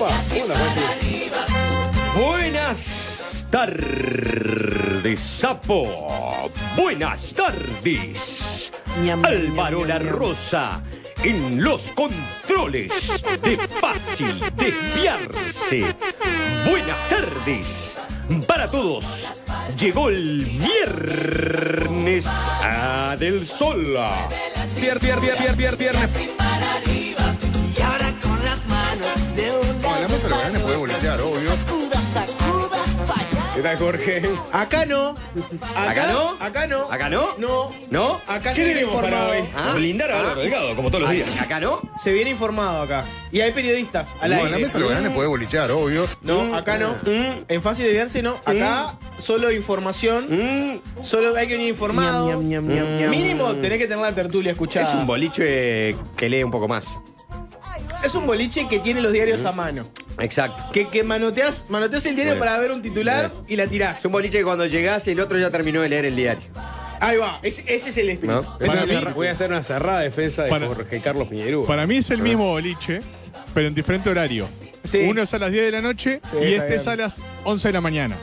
Opa, hola, buenas tardes, sapo. Buenas tardes, Álvaro La Rosa, en los controles de Fácil Desviarse. Buenas tardes para todos. Llegó el viernes a Del Sol. Viernes. Y ahora con las manos de un lado. Hablamos a los grandes, podés boletear, obvio. ¿Qué tal, Jorge? Acá no. Acá no. No. Acá se viene informado. ¿Qué tenemos para hoy? Blindar a Álvaro Delgado, como todos los días. Acá no. Se viene informado acá. Y hay periodistas al aire. A la mesa los grandes podés boletear, obvio. No, acá no. En Fácil Desviarse no. Acá solo información. Solo hay que venir informado. Mínimo tenés que tener la tertulia escuchada. Es un boliche que lee un poco más. Es un boliche que tiene los diarios a mano. Exacto. Que manoteas el diario para ver un titular y la tirás. Es un boliche que cuando llegás el otro ya terminó de leer el diario. Ahí va, ese es el espíritu. ¿No? Voy a hacer una cerrada defensa de Jorge Carlos Piñerú. Para mí es el mismo boliche, pero en diferente horario. Sí. Uno es a las 10 de la noche y este es a las 11 de la mañana.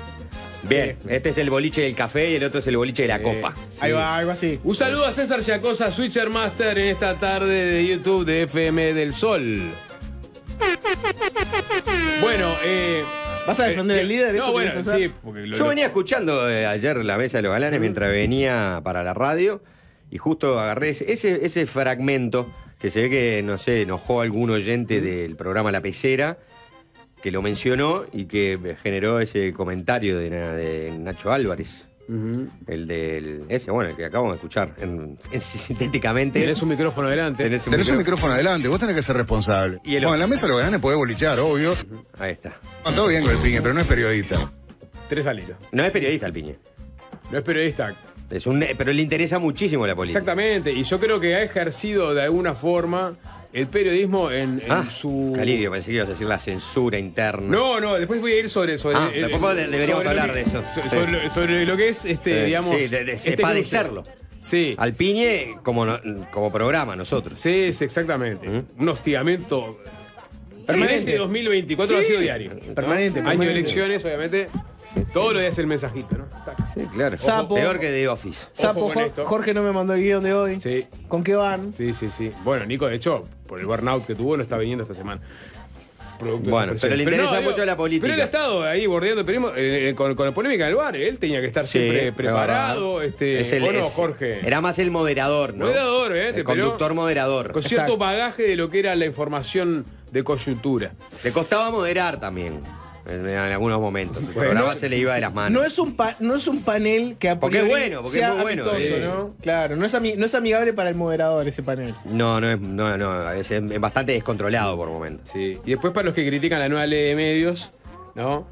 Bien, este es el boliche del café y el otro es el boliche de la copa. Sí. Ahí va, así. Un saludo a César Yacosa, Switcher Master, en esta tarde de YouTube de FM del Sol. Bueno, ¿vas a defender el líder? No, bueno, sí. Yo venía escuchando ayer la mesa de los galanes mientras venía para la radio y justo agarré ese fragmento que se ve que, no sé, enojó a algún oyente del programa La Pecera, que lo mencionó y que generó ese comentario de Nacho Álvarez. El del... el que acabamos de escuchar sintéticamente. Tenés un micrófono adelante. Tenés un micrófono adelante, vos tenés que ser responsable. Y en la mesa de los galanes podés bolichar, obvio. Ahí está. Todo bien con el piñe, pero no es periodista. Tres al hilo. No es periodista el piñe. No es periodista. Pero le interesa muchísimo la política. Exactamente, y yo creo que ha ejercido de alguna forma... el periodismo en su... Calidio, pensé que ibas a decir la censura interna. No, después voy a ir sobre tampoco deberíamos hablar de eso. Sobre lo que es, digamos... Sí, padecerlo. Sí. Al piñe como programa nosotros. Sí, exactamente. Un hostigamiento permanente. 2024 ha sido diario. Permanente. Año de elecciones, obviamente. Todos los días el mensajito, ¿no? Sí, claro. Sapo, peor que The Office. Sapo, Jorge no me mandó el guión de hoy. Sí. ¿Con qué van? Sí. Bueno, Nico, de hecho, por el burnout que tuvo, no está viniendo esta semana. Bueno, pero le interesa mucho la política. Pero él ha estado ahí bordeando el periodismo con la polémica del bar. Él tenía que estar siempre preparado. Jorge era más el moderador, ¿no? Moderador, el conductor moderador. Con cierto bagaje de lo que era la información de coyuntura. Le costaba moderar también. En algunos momentos. El programa se le iba de las manos. No es un panel que apoya. Porque es muy bueno. Amistoso, ¿no? Claro, no es amigable para el moderador ese panel. No, es bastante descontrolado por momentos. Sí. Y después para los que critican la nueva ley de medios, ¿no?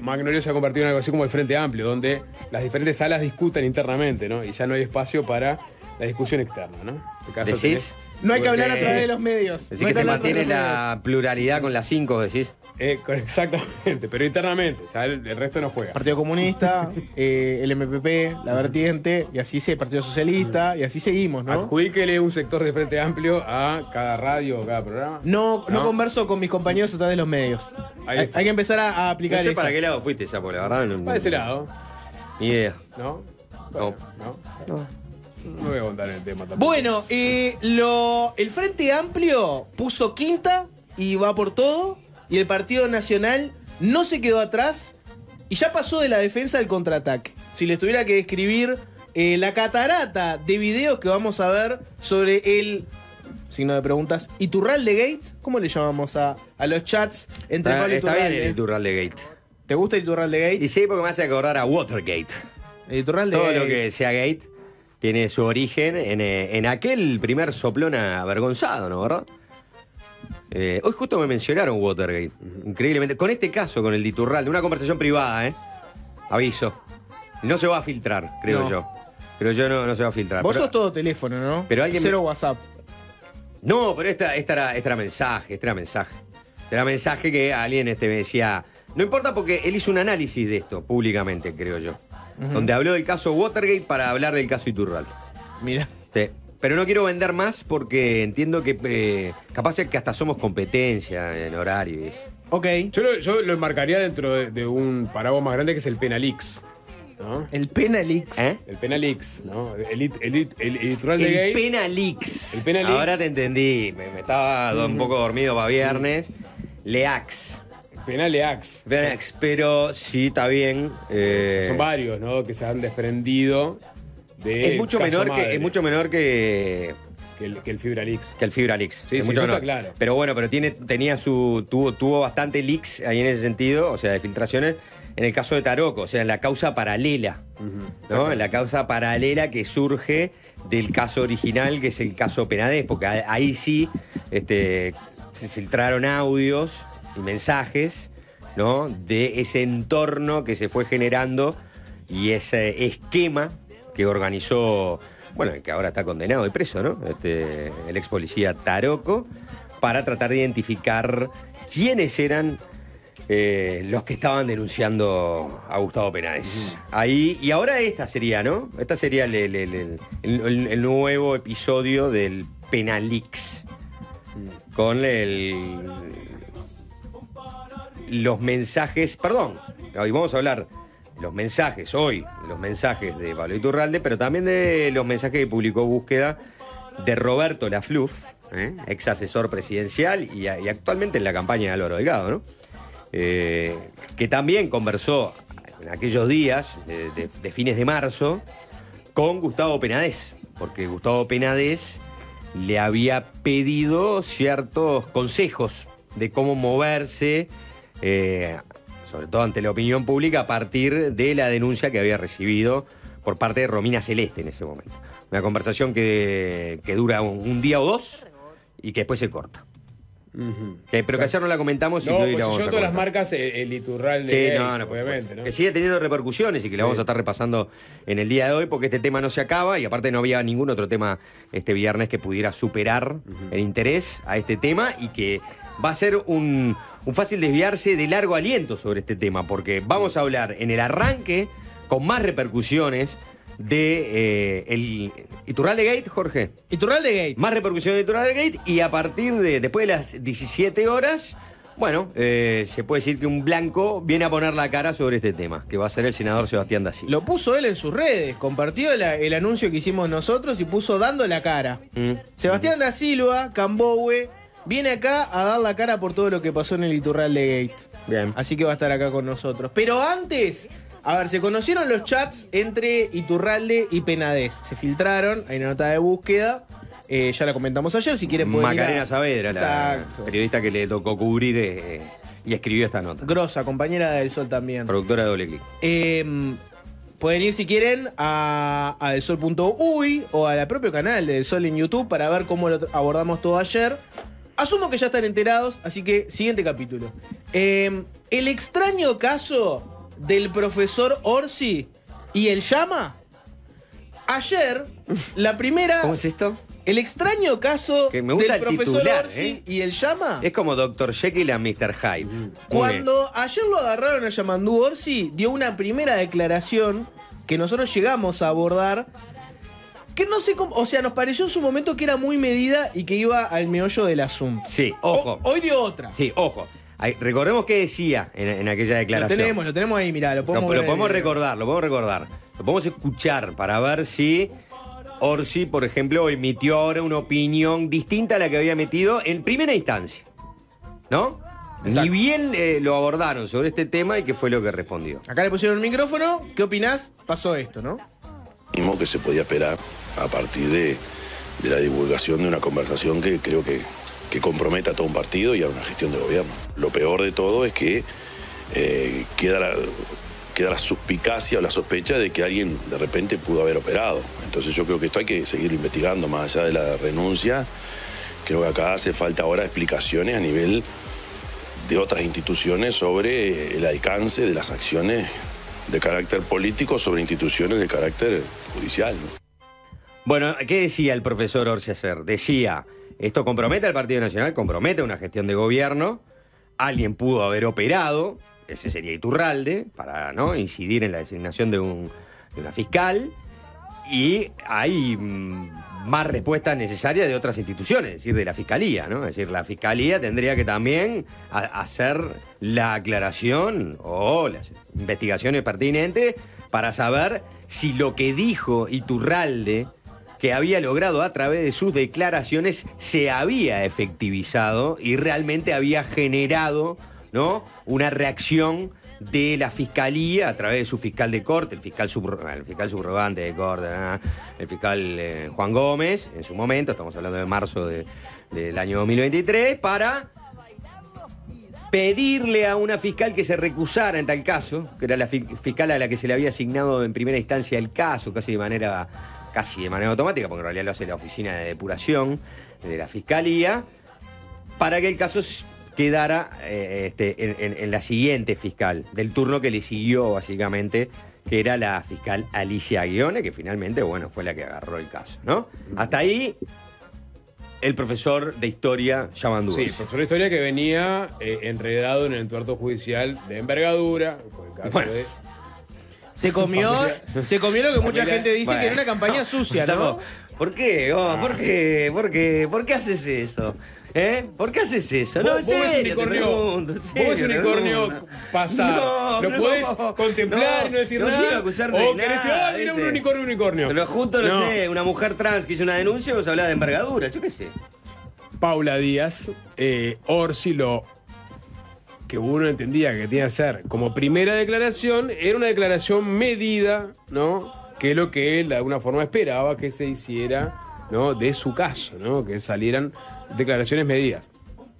Magnolio se ha convertido en algo así como el Frente Amplio, donde las diferentes salas discuten internamente, ¿no? Y ya no hay espacio para la discusión externa, ¿no? ¿Decís? No hay que hablar a través de los medios. Decís que se mantiene la pluralidad con las 5, decís. Exactamente, pero internamente, o sea, el resto no juega. Partido Comunista, el MPP, la Vertiente, y así se Partido Socialista, y así seguimos, ¿no? Adjudíquele un sector de Frente Amplio a cada radio o cada programa. No converso con mis compañeros a través de los medios. Hay que empezar a aplicar eso. No sé para qué lado fuiste, Sapo, la verdad. Para ese lado. Ni idea. No. No voy a contar el tema tampoco. Bueno, el Frente Amplio puso quinta y va por todo. Y el Partido Nacional no se quedó atrás y ya pasó de la defensa al contraataque. Si les tuviera que describir la catarata de videos que vamos a ver sobre el... signo de preguntas. Iturralde Gate. ¿Cómo le llamamos a los chats entre Pablo y Iturralde? Está bien el Iturralde Gate. ¿Te gusta Iturralde Gate? Y sí, porque me hace acordar a Watergate. Todo lo que sea Gate tiene su origen en aquel primer soplón avergonzado, ¿no? ¿Verdad? Hoy justo me mencionaron Watergate, increíblemente. Con este caso, con el de Iturralde, una conversación privada, ¿eh? Aviso. No se va a filtrar, creo yo. No se va a filtrar. Vos sos todo teléfono, ¿no? Pero alguien... Cero WhatsApp. No, pero esta era mensaje, Era mensaje que alguien me decía... No importa porque él hizo un análisis de esto públicamente, creo yo. Donde habló del caso Watergate para hablar del caso Iturralde. Mira. Sí. Pero no quiero vender más porque entiendo que capaz es que hasta somos competencia en horario. Ok. Yo lo enmarcaría dentro de un paraguas más grande que es el Penalix. ¿No? El Penalix. ¿Eh? El Penalix, ¿no? El Iturralde Gate. El Penalix. El Penalix. Ahora te entendí. Me estaba un poco dormido para viernes. Leax. Penalix. Penalix. Pero sí, está bien. Son varios, ¿no? Que se han desprendido. Es mucho, menor que el Fibraleaks. Que el Fibraleaks. Sí, es mucho menor. Está claro. Pero bueno, pero tuvo bastante leaks ahí en ese sentido, o sea, de filtraciones. En el caso de Taroco, o sea, en la causa paralela, ¿no? En la causa paralela que surge del caso original, que es el caso Penadés, porque ahí sí se filtraron audios y mensajes, ¿no? De ese entorno que se fue generando y ese esquema que organizó, bueno, que ahora está condenado y preso, ¿no? El ex policía Taroco, para tratar de identificar quiénes eran los que estaban denunciando a Gustavo Penadés. Ahí, y ahora esta sería, ¿no? Esta sería el nuevo episodio del Penalix. Con los mensajes, perdón, hoy vamos a hablar... Los mensajes de Pablo Iturralde, pero también de los mensajes que publicó Búsqueda de Roberto Lafluf, ex asesor presidencial y actualmente en la campaña de Álvaro Delgado, ¿no? Que también conversó en aquellos días de fines de marzo con Gustavo Penadés, porque Gustavo Penadés le había pedido ciertos consejos de cómo moverse, sobre todo ante la opinión pública, a partir de la denuncia que había recibido por parte de Romina Celeste en ese momento. Una conversación que dura un día o dos y que después se corta. Pero que ayer no la comentamos. No, y pues si yo todas las marcas, el Iturralde, sí, no, obviamente, ¿no? Que sigue teniendo repercusiones y que la vamos a estar repasando en el día de hoy, porque este tema no se acaba y aparte no había ningún otro tema este viernes que pudiera superar el interés a este tema, y que va a ser un fácil desviarse de largo aliento sobre este tema, porque vamos a hablar en el arranque con más repercusiones de el Iturralde Gate, Jorge. Iturralde Gate. Más repercusiones de Iturralde Gate, y a partir de después de las 17 horas, bueno, se puede decir que un blanco viene a poner la cara sobre este tema, que va a ser el senador Sebastián Da Silva. Lo puso él en sus redes, compartió el anuncio que hicimos nosotros y puso dando la cara. Sebastián Da Silva, Cambowe, viene acá a dar la cara por todo lo que pasó en el Iturralde Gate. Bien. Así que va a estar acá con nosotros. Pero antes, a ver, se conocieron los chats entre Iturralde y Penadés. Se filtraron, hay una nota de búsqueda. Ya la comentamos ayer, si quieren pueden Macarena ir a... Saavedra, exacto, la periodista que le tocó cubrir y escribió esta nota. Grosa, compañera de Del Sol también. Productora de Doble Clic. Pueden ir, si quieren, a delsol.uy o a la propio canal de Del Sol en YouTube para ver cómo lo abordamos todo ayer. Asumo que ya están enterados, así que siguiente capítulo. El extraño caso del profesor Orsi y el llama. Ayer, la primera... ¿Cómo es esto? El extraño caso del profesor titular, Orsi y el llama. Es como Dr. Jekyll y Mr. Hyde. Cuando ayer lo agarraron a Yamandú Orsi, dio una primera declaración que nosotros llegamos a abordar, que no sé cómo, o sea, nos pareció en su momento que era muy medida y que iba al meollo del asunto. Sí, ojo. Hoy dio otra. Sí, ojo. Recordemos qué decía en aquella declaración. Lo tenemos ahí, mirá, lo podemos ver. Lo podemos recordar. Lo podemos escuchar para ver si Orsi, por ejemplo, emitió ahora una opinión distinta a la que había emitido en primera instancia, ¿no? Exacto. Ni bien lo abordaron sobre este tema y qué fue lo que respondió. Acá le pusieron el micrófono. ¿Qué opinás? Pasó esto, ¿no? Mismo que se podía esperar a partir de la divulgación de una conversación que creo que compromete a todo un partido y a una gestión de gobierno. Lo peor de todo es que queda la suspicacia o la sospecha de que alguien de repente pudo haber operado. Entonces yo creo que esto hay que seguir investigando más allá de la renuncia. Creo que acá hace falta ahora explicaciones a nivel de otras instituciones sobre el alcance de las acciones de carácter político sobre instituciones de carácter judicial, ¿no? Bueno, ¿qué decía el profesor Orsi ayer? Decía, esto compromete al Partido Nacional, compromete una gestión de gobierno, alguien pudo haber operado, ese sería Iturralde, para no incidir en la designación de una fiscal, Y hay más respuestas necesarias de otras instituciones, es decir, de la Fiscalía, ¿no? Es decir, la Fiscalía tendría que también hacer la aclaración o las investigaciones pertinentes para saber si lo que dijo Iturralde, que había logrado a través de sus declaraciones, se había efectivizado y realmente había generado, ¿no?, una reacción de la Fiscalía a través de su fiscal de corte, el fiscal subrogante de corte, ¿no?, el fiscal Juan Gómez, en su momento, estamos hablando de marzo del año 2023, para pedirle a una fiscal que se recusara en tal caso, que era la fiscal a la que se le había asignado en primera instancia el caso, casi de manera automática, porque en realidad lo hace la oficina de depuración de la Fiscalía, para que el caso quedara en la siguiente fiscal, del turno que le siguió básicamente, que era la fiscal Alicia Ghione, que finalmente, bueno, fue la que agarró el caso, ¿no? Hasta ahí, el profesor de Historia, Yamandú. Sí, el profesor de Historia que venía enredado en el entuerto judicial de envergadura, por el caso de... Se comió lo que mucha gente dice, que era una campaña sucia, ¿no? ¿Por qué? ¿Por qué haces eso? ¿Por qué haces eso? No, vos ves unicornio pasado. No, lo podés contemplar y no decir nada. No quiero acusarte de nada. O querés decir, ah, mira, un unicornio. Pero junto, no sé, una mujer trans que hizo una denuncia, vos hablás de envergadura, yo qué sé. Paula Díaz, Orsi, que uno entendía que tenía que hacer como primera declaración, era una declaración medida, ¿no?, que es lo que él de alguna forma esperaba que se hiciera, ¿no?, de su caso, ¿no?, que salieran declaraciones medidas.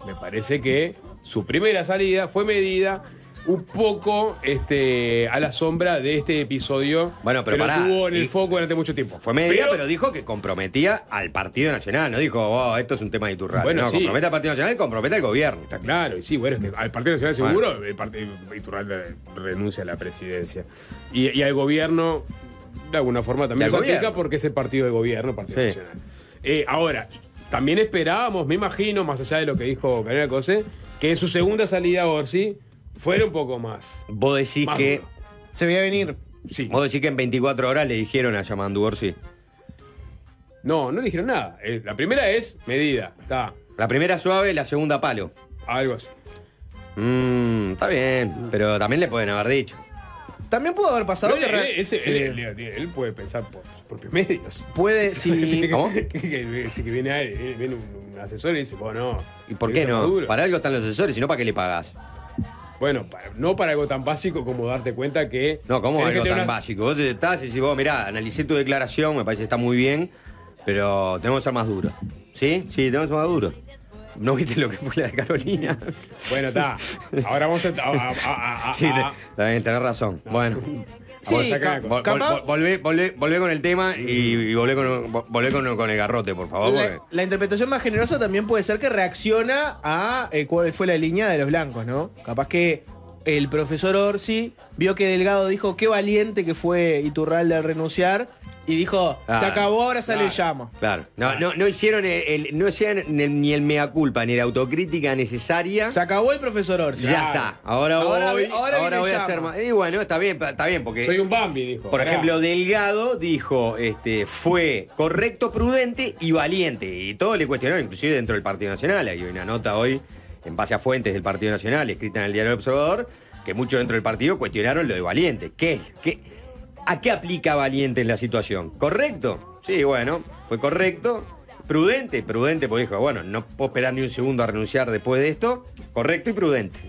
Me parece que su primera salida fue medida, un poco a la sombra de este episodio, bueno, pero que lo tuvo en el foco durante mucho tiempo. Fue medida, pero dijo que comprometía al Partido Nacional. No dijo, oh, esto es un tema de Iturralde. Bueno, no, sí, compromete al Partido Nacional y compromete al gobierno. Está claro, y sí, bueno, es que al Partido Nacional seguro, Iturralde renuncia a la presidencia. Y al gobierno, de alguna forma, también se aplica porque es el partido de gobierno, Partido Nacional. Ahora, también esperábamos, me imagino, más allá de lo que dijo Carolina Cosse, que en su segunda salida Orsi fuera un poco más. Vos decís más que... duro. ¿Se veía venir? Sí. Vos decís que en 24 horas le dijeron a Yamandú Orsi. No, no le dijeron nada. La primera es medida. Está. La primera suave, la segunda palo. Algo así. Está bien, pero también le pueden haber dicho. También pudo haber pasado... No, él puede pensar por sus propios medios. Puede, sí. ¿Cómo? Que viene un asesor y dice, bueno, no. ¿Y por qué no? Para algo están los asesores, sino para qué le pagás. Bueno, no para algo tan básico como darte cuenta que... No, ¿cómo algo tan básico? Vos estás y decís, vos, mirá, analicé tu declaración, me parece que está muy bien, pero tenemos que ser más duros. ¿Sí? Sí, tenemos que ser más duros. ¿No viste lo que fue la de Carolina? Bueno, está. Ahora vamos a... Sí, también tenés razón. No. Bueno. Sí, volvé con el tema y volvé con el garrote, por favor. La interpretación más generosa también puede ser que reacciona a cuál fue la línea de los blancos, ¿no? Capaz que el profesor Orsi vio que Delgado dijo qué valiente que fue Iturralde al renunciar y dijo, se acabó, ahora sale el llamo. Claro. No hicieron ni el mea culpa ni la autocrítica necesaria. Se acabó el profesor Orsi. Ya está. Ahora voy a hacer más. Y bueno, está bien porque... Soy un Bambi, dijo. Por ejemplo, Delgado dijo, fue correcto, prudente y valiente. Y todo le cuestionaron, inclusive dentro del Partido Nacional. Hay una nota hoy, en base a fuentes del Partido Nacional, escrita en el diario El Observador, que muchos dentro del partido cuestionaron lo de valiente. ¿A qué aplica valiente en la situación? ¿Correcto? Sí, bueno, fue correcto. Prudente, porque dijo, bueno, no puedo esperar ni un segundo a renunciar después de esto. Correcto y prudente.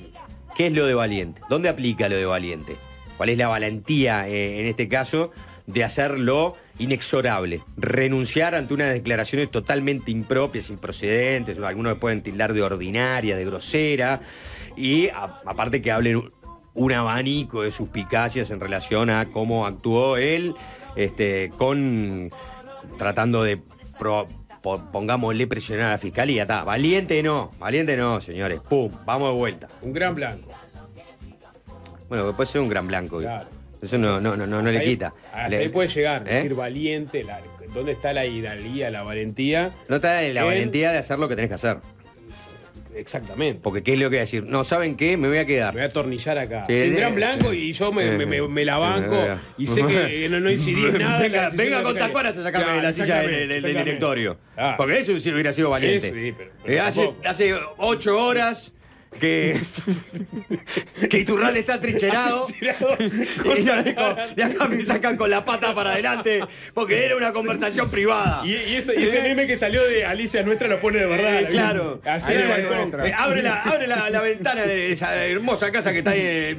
¿Qué es lo de valiente? ¿Dónde aplica lo de valiente? ¿Cuál es la valentía, en este caso, de hacerlo inexorable? Renunciar ante unas declaraciones totalmente impropias, improcedentes, algunos pueden tildar de ordinaria, de grosera, y aparte que hablen un abanico de suspicacias en relación a cómo actuó él, tratando de, pongámosle, presionar a la Fiscalía. Está, valiente no, señores, pum, vamos de vuelta. Un gran blanco. Bueno, puede ser un gran blanco. Claro. Eso no le quita. Ahí puede llegar, decir valiente. ¿Dónde está la hidalía, la valentía? No está la valentía de hacer lo que tenés que hacer. Exactamente. Porque ¿qué es lo que voy a decir? No, ¿saben qué? Me voy a quedar. Me voy a atornillar acá. Sí, el gran blanco y yo me la banco y sé que no incidí nada. Venga con tacuaras a sacarme de la silla del directorio. Claro. Porque eso hubiera sido valiente. Eso, sí, pero hace 8 horas... Que Iturralde está trincherado. De acá me sacan con la pata para adelante. Porque era una conversación privada. Y ese meme que salió de Alicia Nuestra lo pone de verdad. Claro. Abre la ventana de esa hermosa casa que está ahí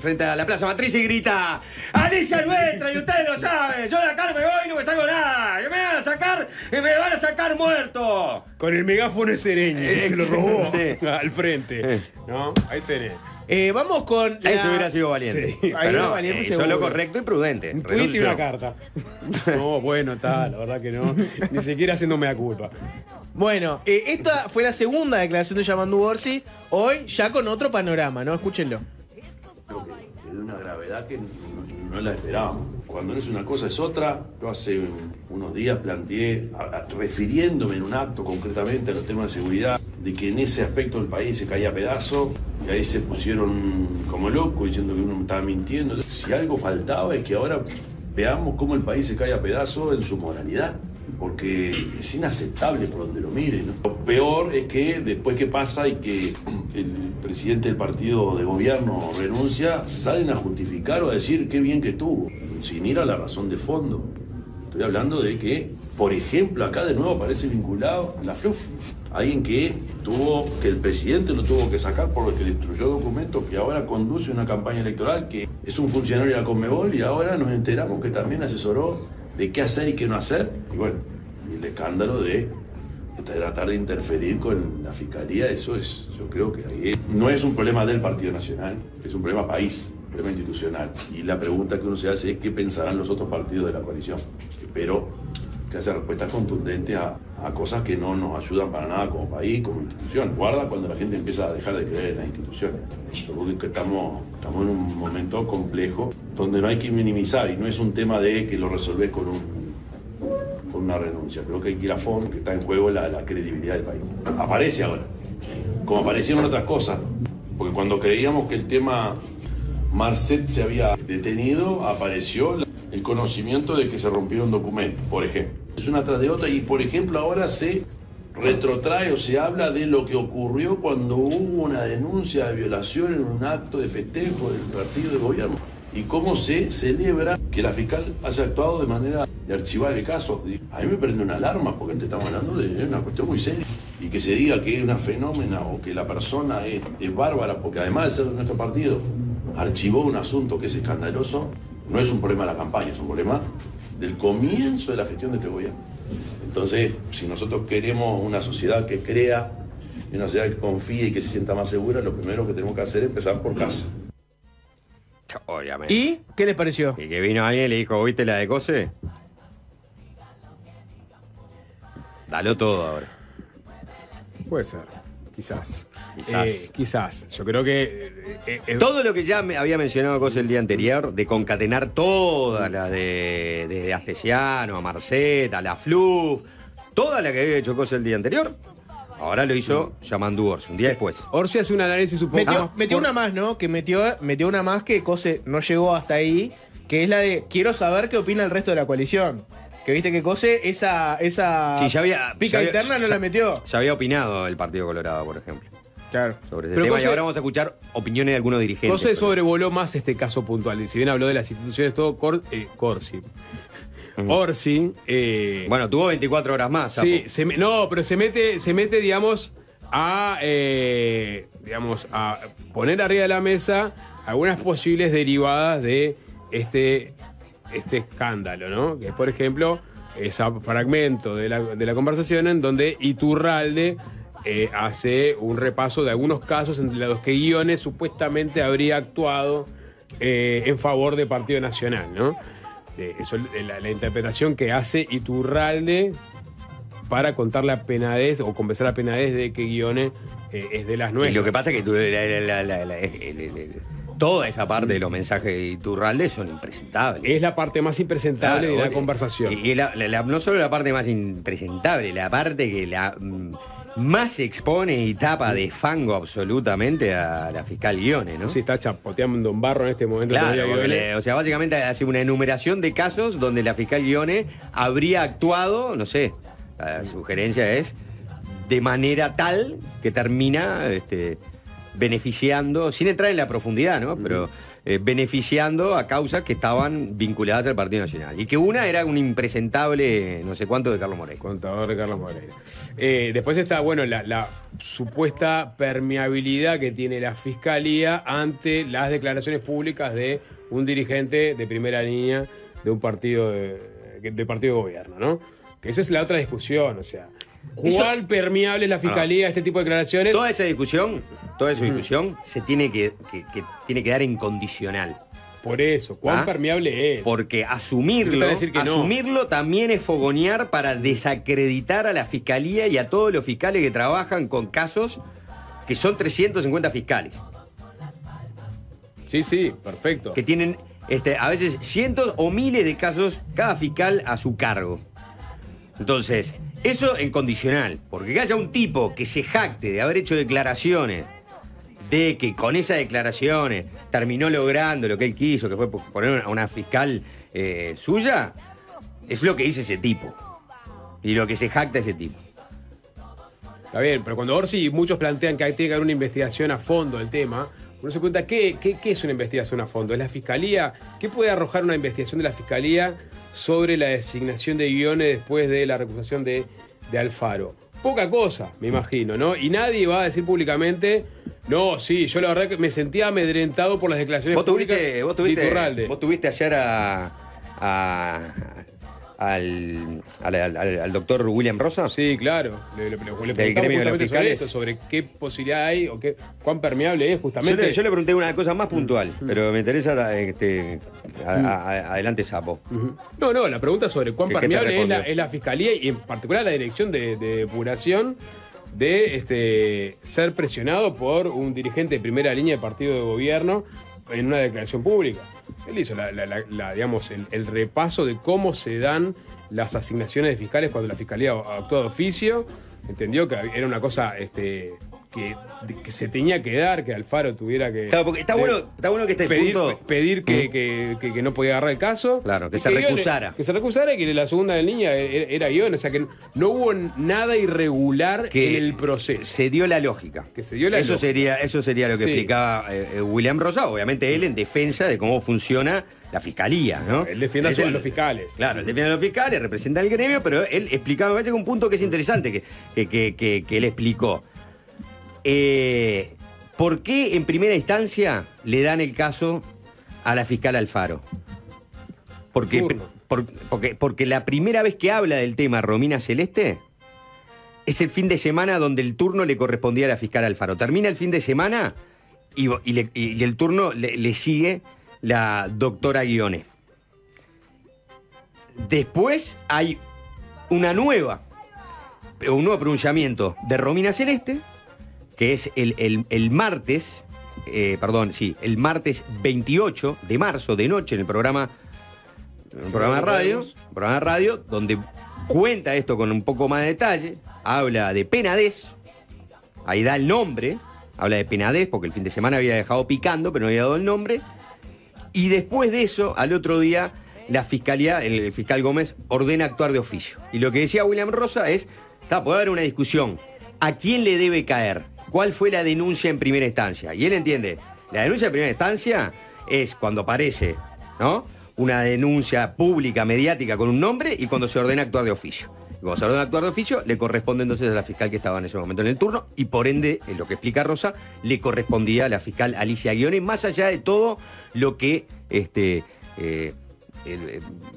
frente a la Plaza Matriz y grita: ¡Alicia Nuestra! Y ustedes lo saben. Yo de acá no me voy y no me saco nada. Me van a sacar, me van a sacar muerto. Con el megáfono sereño. Se lo robó al frente. No, ahí tenés. Vamos con la... Eso hubiera sido valiente. Sí, pero no, valiente solo correcto y prudente. Un tweet y una carta. No, bueno, está, la verdad que no. Ni siquiera haciéndome la culpa. Bueno, esta fue la segunda declaración de Yamandú Orsi. Hoy ya con otro panorama, ¿no? Escúchenlo. Creo que es de una gravedad que no la esperábamos. Cuando no es una cosa es otra. Yo hace unos días planteé, refiriéndome en un acto concretamente a los temas de seguridad, de que en ese aspecto el país se caía a pedazos, y ahí se pusieron como locos diciendo que uno estaba mintiendo. Si algo faltaba es que ahora veamos cómo el país se cae a pedazos en su moralidad, porque es inaceptable por donde lo miren, ¿no? Lo peor es que después que pasa y que el presidente del partido de gobierno renuncia, salen a justificar o a decir qué bien que estuvo, sin ir a la razón de fondo. Estoy hablando de que, por ejemplo, acá de nuevo aparece vinculado Lafluf, alguien que el presidente lo tuvo que sacar porque le destruyó documentos, que ahora conduce una campaña electoral, que es un funcionario de la Conmebol, y ahora nos enteramos que también asesoró de qué hacer y qué no hacer. Y bueno, el escándalo de tratar de interferir con la fiscalía, eso es, yo creo que ahí no es un problema del Partido Nacional, es un problema país, un problema institucional. Y la pregunta que uno se hace es qué pensarán los otros partidos de la coalición. Espero que haya respuestas contundentes a cosas que no nos ayudan para nada como país, como institución. Guarda cuando la gente empieza a dejar de creer en las instituciones. Yo creo que estamos en un momento complejo donde no hay que minimizar, y no es un tema de que lo resolvés con una renuncia. Creo que hay que ir a fondo, que está en juego la credibilidad del país. Aparece ahora, como aparecieron otras cosas, porque cuando creíamos que el tema Marset se había detenido, apareció el conocimiento de que se rompieron documentos, por ejemplo. Es una tras de otra, y por ejemplo ahora se retrotrae o se habla de lo que ocurrió cuando hubo una denuncia de violación en un acto de festejo del partido de gobierno, y cómo se celebra que la fiscal haya actuado de manera de archivar el caso. A mí me prende una alarma, porque te estamos hablando de una cuestión muy seria, y que se diga que es una fenómena o que la persona es bárbara, porque además de ser de nuestro partido, archivó un asunto que es escandaloso. No es un problema de la campaña, es un problema del comienzo de la gestión de este gobierno. Entonces, si nosotros queremos una sociedad que crea, una sociedad que confíe y que se sienta más segura, lo primero que tenemos que hacer es empezar por casa. Obviamente. ¿Y qué les pareció? Y que vino alguien y le dijo: ¿viste la de Cosse? Dalo todo ahora. Puede ser, quizás. Quizás. Yo creo que... todo lo que ya había mencionado Cosse el día anterior, de concatenar todas las desde Astesiano a Marset, a Lafluf, toda la que había hecho Cosse el día anterior, ahora lo hizo Yamandú Orsi, un día después. Orsi hace un análisis un poco... Metió una más, ¿no? Que metió una más que Cosse no llegó hasta ahí, que es la de: quiero saber qué opina el resto de la coalición. Que viste que Cosse esa sí, pica interna no la metió. Ya había opinado el Partido Colorado, por ejemplo. Claro. Sobre ese tema, y ahora vamos a escuchar opiniones de algunos dirigentes. Cosse sobrevoló más este caso puntual. Si bien habló de las instituciones, todo Orsi. Bueno, tuvo 24 horas más. Sí, no, pero se mete, digamos, a poner arriba de la mesa algunas posibles derivadas de este escándalo, ¿no? Que es, por ejemplo, ese fragmento de la conversación en donde Iturralde hace un repaso de algunos casos entre los que Ghione supuestamente habría actuado en favor de Partido Nacional, ¿no? Eso es la interpretación que hace Iturralde para contarle a Penadés o convencer a Penadés de que Ghione es de las nuestras. Y lo que pasa es que toda esa parte de los mensajes de Iturralde son impresentables. Es la parte más impresentable de la conversación. Y no solo la parte más impresentable, la parte que la más expone y tapa de fango absolutamente a la fiscal Ghione, ¿no? Sí, está chapoteando un barro en este momento. Claro, o sea, básicamente hace una enumeración de casos donde la fiscal Ghione habría actuado, no sé, la sugerencia es, de manera tal que termina beneficiando, sin entrar en la profundidad, ¿no? Pero beneficiando a causas que estaban vinculadas al Partido Nacional. Y que una era un impresentable no sé cuánto de Carlos Moreira. Contador de Carlos Moreira. Después está, bueno, la supuesta permeabilidad que tiene la Fiscalía ante las declaraciones públicas de un dirigente de primera línea de un partido de partido de gobierno, ¿no? Que esa es la otra discusión, o sea, ¿cuál permeable es la Fiscalía a este tipo de declaraciones? Toda esa discusión se tiene que dar en condicional. Por eso, ¿cuán permeable es? Porque asumirlo también es fogonear para desacreditar a la Fiscalía y a todos los fiscales que trabajan con casos que son 350 fiscales. Sí, sí, perfecto. Que tienen a veces cientos o miles de casos cada fiscal a su cargo. Entonces, eso en condicional, porque que haya un tipo que se jacte de haber hecho declaraciones, de que con esas declaraciones terminó logrando lo que él quiso, que fue poner a una fiscal suya, es lo que dice ese tipo, y lo que se jacta ese tipo. Está bien, pero cuando Orsi y muchos plantean que hay que haber una investigación a fondo del tema, uno se pregunta, ¿qué es una investigación a fondo? ¿Es la Fiscalía? ¿Qué puede arrojar una investigación de la Fiscalía sobre la designación de Ghione después de la recusación de Alfaro? Poca cosa, me imagino, ¿no? Y nadie va a decir públicamente, no, sí, yo la verdad que me sentía amedrentado por las declaraciones públicas de Iturralde. Vos tuviste ayer al doctor William Rosa. Sí, claro. Le preguntamos sobre esto, sobre qué posibilidad hay o cuán permeable es justamente. Yo le pregunté una cosa más puntual, pero me interesa adelante, Sapo. No, la pregunta sobre cuán permeable es la Fiscalía y en particular la Dirección de Depuración de ser presionado por un dirigente de primera línea de partido de gobierno en una declaración pública. Él hizo el repaso de cómo se dan las asignaciones de fiscales cuando la Fiscalía actúa de oficio. Entendió que era una cosa que se tenía que dar, que Alfaro tuviera que... Claro, porque está bueno que este punto... Pedir que no podía agarrar el caso. Claro, que se recusara. Que se recusara y que la segunda en línea era Ghione. O sea, que no hubo nada irregular en el proceso. Se dio la lógica. Eso sería lo que explicaba William Rosa. Obviamente él en defensa de cómo funciona la Fiscalía, ¿no? Él defiende a los fiscales. Claro, él defiende a los fiscales, representa al gremio, pero él explicaba, me parece que un punto que es interesante que él explicó. ¿Por qué en primera instancia le dan el caso a la fiscal Alfaro? Porque la primera vez que habla del tema Romina Celeste es el fin de semana donde el turno le correspondía a la fiscal Alfaro. Termina el fin de semana y el turno le sigue la doctora Ghione. Después hay un nuevo pronunciamiento de Romina Celeste, que es el martes 28 de marzo de noche en el programa de radio, donde cuenta esto con un poco más de detalle, habla de Penadés, ahí da el nombre, habla de Penadés porque el fin de semana había dejado picando, pero no había dado el nombre, y después de eso, al otro día, la Fiscalía, el fiscal Gómez, ordena actuar de oficio. Y lo que decía William Rosa es, puede haber una discusión, ¿a quién le debe caer? ¿Cuál fue la denuncia en primera instancia? Y él entiende, la denuncia en primera instancia es cuando aparece, ¿no?, una denuncia pública, mediática, con un nombre y cuando se ordena actuar de oficio. Y cuando se ordena actuar de oficio, le corresponde entonces a la fiscal que estaba en ese momento en el turno y por ende, en lo que explica Rosa, le correspondía a la fiscal Alicia Ghione, más allá de todo lo que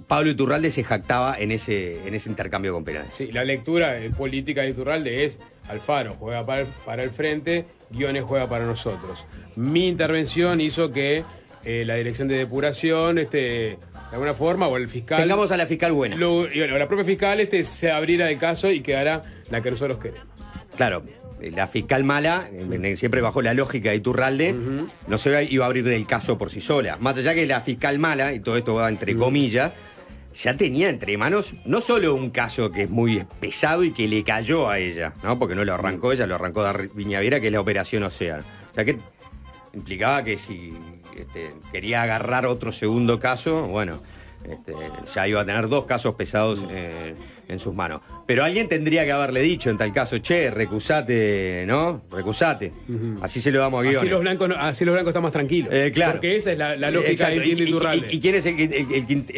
Pablo Iturralde se jactaba en ese intercambio con Penadés. Sí, la lectura política de Iturralde es Alfaro juega para el frente, Ghione juega para nosotros. Mi intervención hizo que la Dirección de Depuración, de alguna forma, o el fiscal... Tengamos a la fiscal buena. La propia fiscal se abrirá el caso y quedará la que nosotros queremos. Claro, la fiscal mala, siempre bajo la lógica de Iturralde, no se iba a abrir del caso por sí sola. Más allá que la fiscal mala, y todo esto va entre comillas, ya tenía entre manos no solo un caso que es muy pesado y que le cayó a ella, ¿no? Porque no lo arrancó ella, lo arrancó de Viñavera, que es la Operación Océano. O sea, que implicaba que si quería agarrar otro segundo caso, bueno, ya iba a tener dos casos pesados en sus manos. Pero alguien tendría que haberle dicho en tal caso, che, recusate, ¿no? Recusate. Así se lo damos a Ghione. Así los blancos están más tranquilos. Claro. Porque esa es la lógica de Iturralde. ¿Y quién es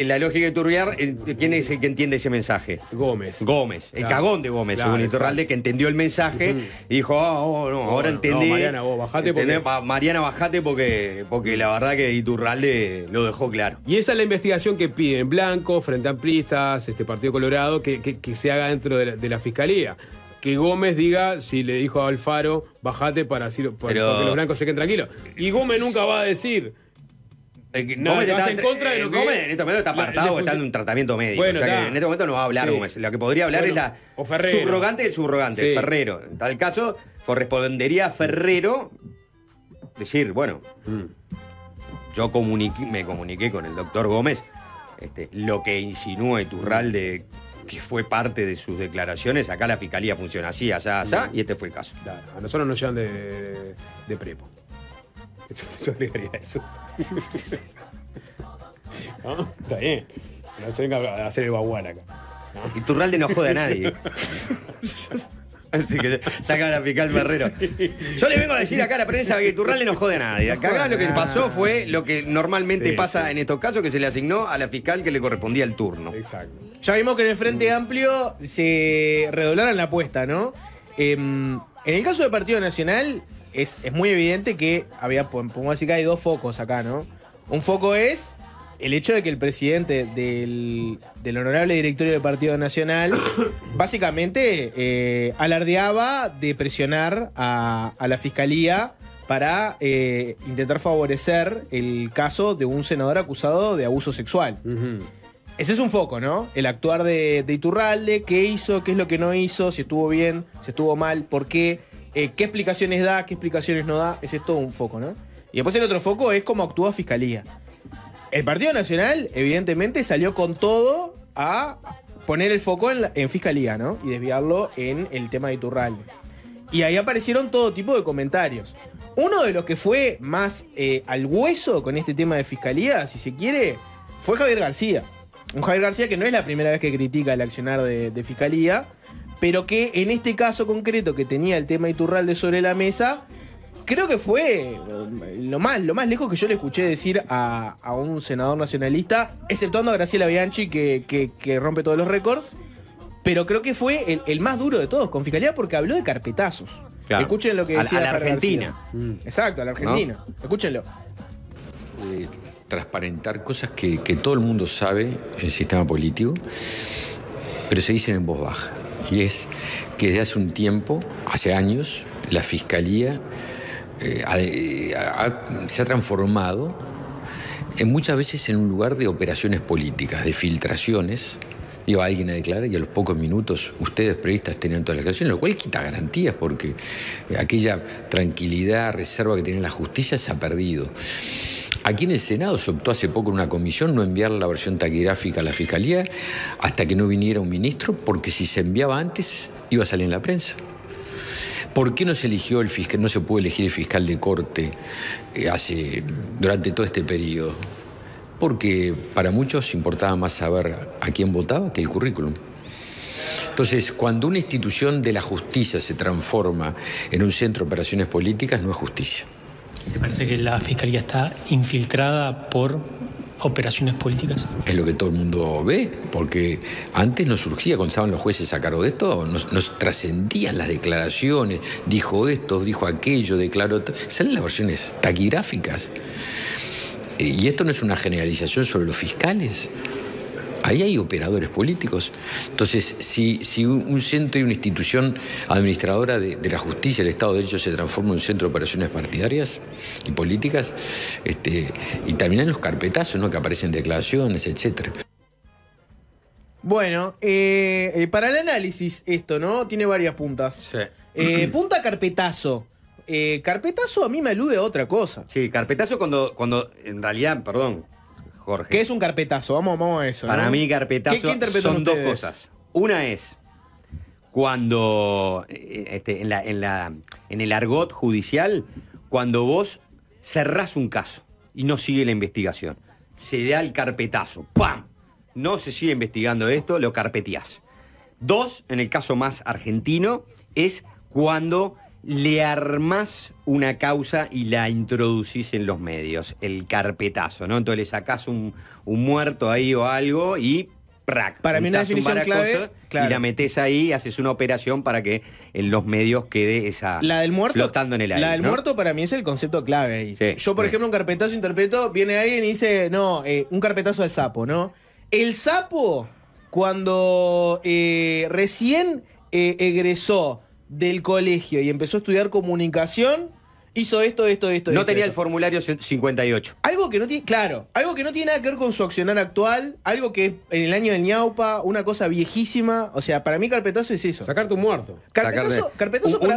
la lógica de Iturralde? ¿Quién es el que entiende ese mensaje? Gómez. Claro. El cagón de Gómez, claro, según Iturralde, que entendió el mensaje y dijo, ahora entendí. No, Mariana, vos bajate porque... Mariana, bajate porque la verdad que Iturralde lo dejó claro. Y esa es la investigación que piden blancos, Frente Amplistas, Partido Colorado, que se haga dentro de la Fiscalía. Que Gómez diga, si le dijo a Alfaro, bajate para que los blancos se queden tranquilos. Y Gómez nunca va a decir... Gómez está en contra de lo que... Gómez en este momento está apartado, está en un tratamiento médico. Bueno, o sea que en este momento no va a hablar Gómez. Lo que podría hablar es la subrogante del subrogante, sí. Ferrero. En tal caso, correspondería a Ferrero decir, bueno, yo me comuniqué con el doctor Gómez lo que insinúa Iturralde que fue parte de sus declaraciones. Acá la Fiscalía funciona así, asá, y este fue el caso. Claro, a nosotros nos llevan de prepo. Yo le diría eso. ¿No? Está bien. No se venga a hacer el bagual acá. ¿No? Iturralde no jode a nadie. Así que sacan a picar Ferrero. Sí. Yo le vengo a decir acá a la prensa que Iturralde no jode a nadie. Acá lo que pasó fue lo que normalmente pasa en estos casos, que se le asignó a la fiscal que le correspondía el turno. Exacto. Ya vimos que en el Frente Amplio se redoblaron la apuesta, ¿no? En el caso del Partido Nacional es muy evidente que había, podemos decir que hay dos focos acá, ¿no? Un foco es el hecho de que el presidente del honorable directorio del Partido Nacional básicamente alardeaba de presionar a la Fiscalía para intentar favorecer el caso de un senador acusado de abuso sexual. Ese es un foco, ¿no? El actuar de Iturralde, qué hizo, qué es lo que no hizo, si estuvo bien, si estuvo mal, por qué, qué explicaciones da, qué explicaciones no da. Ese es todo un foco, ¿no? Y después el otro foco es cómo actúa Fiscalía. El Partido Nacional, evidentemente, salió con todo a poner el foco en Fiscalía, ¿no? Y desviarlo en el tema de Iturralde. Y ahí aparecieron todo tipo de comentarios. Uno de los que fue más al hueso con este tema de Fiscalía, si se quiere, fue Javier García. Un Javier García que no es la primera vez que critica el accionar de Fiscalía, pero que en este caso concreto que tenía el tema Iturralde sobre la mesa... Creo que fue lo más lejos que yo le escuché decir a un senador nacionalista, exceptuando a Graciela Bianchi, que rompe todos los récords, pero creo que fue el más duro de todos con Fiscalía, porque habló de carpetazos. Claro. Escuchen lo que decía a la Argentina. Exacto, a la Argentina. ¿No? Escúchenlo. Transparentar cosas que todo el mundo sabe en el sistema político, pero se dicen en voz baja. Y es que desde hace un tiempo, hace años, la Fiscalía... se ha transformado en muchas veces en un lugar de operaciones políticas, de filtraciones. Iba alguien a declarar y a los pocos minutos ustedes periodistas tenían todas las declaraciones, lo cual quita garantías porque aquella tranquilidad, reserva que tenía la justicia se ha perdido. Aquí en el Senado se optó hace poco en una comisión no enviar la versión taquigráfica a la Fiscalía hasta que no viniera un ministro, porque si se enviaba antes iba a salir en la prensa. ¿Por qué no se eligió el fiscal, no se pudo elegir el fiscal de corte durante todo este periodo? Porque para muchos importaba más saber a quién votaba que el currículum. Entonces, cuando una institución de la justicia se transforma en un centro de operaciones políticas, no es justicia. ¿Te parece que la Fiscalía está infiltrada por operaciones políticas? Es lo que todo el mundo ve, porque antes no surgía, cuando estaban los jueces a cargo de esto, nos trascendían las declaraciones, dijo esto, dijo aquello, declaró... Salen las versiones taquigráficas. Y esto no es una generalización sobre los fiscales. Ahí hay operadores políticos. Entonces, si un centro y una institución administradora de la justicia, el Estado de Derecho, se transforma en un centro de operaciones partidarias y políticas, y terminan los carpetazos, ¿no?, que aparecen declaraciones, etc. Bueno, para el análisis esto, ¿no? Tiene varias puntas. Sí. Punta carpetazo. Carpetazo a mí me alude a otra cosa. Sí, carpetazo cuando en realidad, perdón... Jorge. ¿Qué es un carpetazo? Vamos a eso. Para mí, carpetazo son dos cosas. Una es cuando, en el argot judicial, cuando vos cerrás un caso y no sigue la investigación. Se da el carpetazo. ¡Pam! No se sigue investigando esto, lo carpeteás. Dos, en el caso más argentino, es cuando le armás una causa y la introducís en los medios, el carpetazo, ¿no? Entonces le sacás un muerto ahí o algo y ¡prac! Para mí una definición clave, claro, y la metés ahí, haces una operación para que en los medios quede esa flotando en el aire. La del muerto para mí es el concepto clave ahí. Sí, yo, por ejemplo, un carpetazo interpreto, viene alguien y dice, no, un carpetazo al sapo, ¿no? El sapo, cuando recién egresó del colegio y empezó a estudiar comunicación, hizo esto. No tenía el formulario 58. Algo que no tiene, claro, algo que no tiene nada que ver con su accionar actual, algo que en el año del ñaupa, una cosa viejísima, o sea, para mí carpetazo es eso. Sacarte un muerto. Carpetazo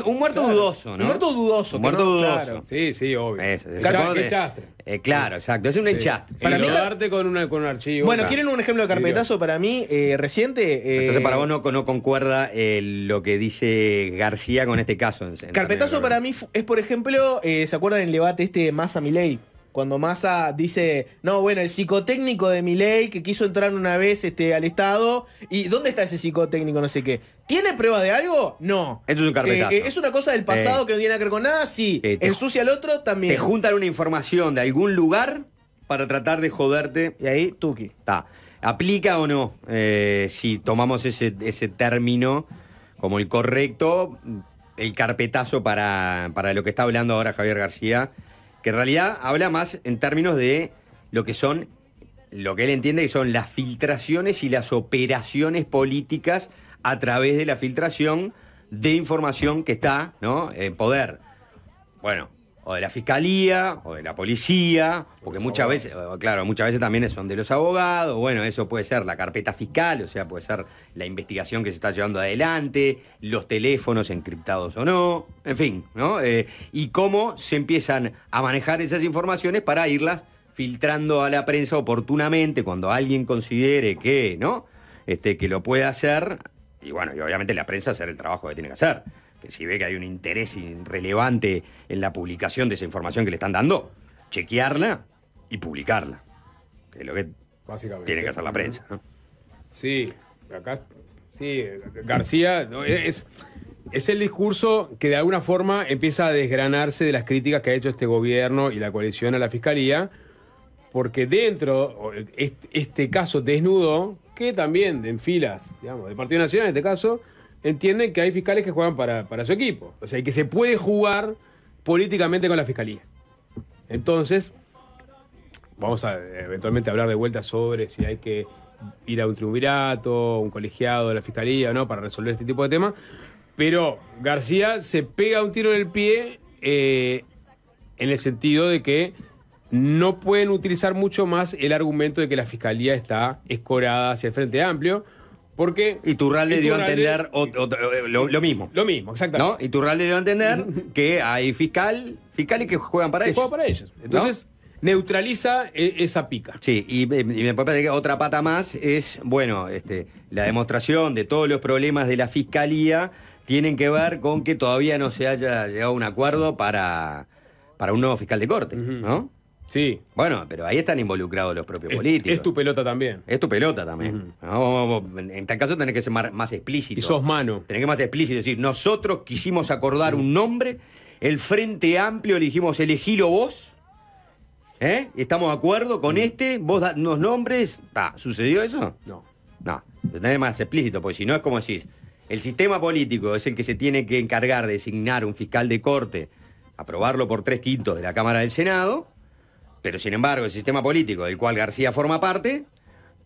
un muerto, claro, dudoso, ¿no? Un muerto dudoso. Un muerto dudoso. Claro. Sí, sí, obvio. Enchastre. Claro, exacto, es un enchastre. Para mí, darte con un archivo. Bueno, ¿quieren un ejemplo de carpetazo para mí reciente? Entonces para vos no concuerda lo que dice García con este caso. Carpetazo para mí es, por ejemplo, ¿se acuerdan del debate este de Massa Milei? Cuando Massa dice, no, bueno, el psicotécnico de Milei que quiso entrar una vez al Estado, ¿y dónde está ese psicotécnico? No sé qué. ¿Tiene pruebas de algo? No. Eso es un carpetazo. ¿Es una cosa del pasado que no tiene que ver con nada? Sí. ¿Ensucia al otro? También. Te juntan una información de algún lugar para tratar de joderte. Y ahí, tuki. Está. ¿Aplica o no? Si tomamos ese término como el correcto, el carpetazo para lo que está hablando ahora Javier García, que en realidad habla más en términos de lo que él entiende que son las filtraciones y las operaciones políticas a través de la filtración de información que está, ¿no?, en poder, bueno, o de la fiscalía, o de la policía, porque muchas veces, claro, muchas veces también son de los abogados, bueno, eso puede ser la carpeta fiscal, o sea, puede ser la investigación que se está llevando adelante, los teléfonos encriptados o no, en fin, ¿no? Y cómo se empiezan a manejar esas informaciones para irlas filtrando a la prensa oportunamente, cuando alguien considere que, ¿no?, que lo puede hacer, y bueno, y obviamente la prensa hacer el trabajo que tiene que hacer. Que si ve que hay un interés relevante en la publicación de esa información que le están dando, chequearla y publicarla. Que es lo que tiene que hacer la prensa, ¿no? Sí, acá. Sí, García, no, es el discurso que de alguna forma empieza a desgranarse de las críticas que ha hecho este gobierno y la coalición a la fiscalía, porque dentro, este caso desnudo, que también en filas, digamos, del Partido Nacional en este caso, entienden que hay fiscales que juegan para su equipo. O sea, que se puede jugar políticamente con la fiscalía. Entonces, vamos a eventualmente hablar de vuelta sobre si hay que ir a un triunvirato, un colegiado de la fiscalía o no, para resolver este tipo de temas. Pero García se pega un tiro en el pie en el sentido de que no pueden utilizar mucho más el argumento de que la fiscalía está escorada hacia el Frente Amplio. Porque Iturralde dio a entender lo mismo. Lo mismo, exactamente. ¿No? Iturralde dio a entender que hay fiscales que juegan para ellos. Entonces, ¿no?, neutraliza esa pica. Sí, y después parece que otra pata más es, bueno, la demostración de todos los problemas de la fiscalía tienen que ver con que todavía no se haya llegado a un acuerdo para un nuevo fiscal de corte, ¿no? Sí. Bueno, pero ahí están involucrados los propios políticos. Es tu pelota también. Es tu pelota también. No, en tal caso tenés que ser más explícito. Y sos mano. Tenés que ser más explícito. Es decir, nosotros quisimos acordar un nombre, el Frente Amplio le dijimos, elegilo vos, ¿eh? Estamos de acuerdo con vos da unos nombres. ¿Sucedió eso? No. No, tenés más explícito, porque si no es como decís, el sistema político es el que se tiene que encargar de designar un fiscal de corte, aprobarlo por 3/5 de la Cámara del Senado. Pero sin embargo, el sistema político del cual García forma parte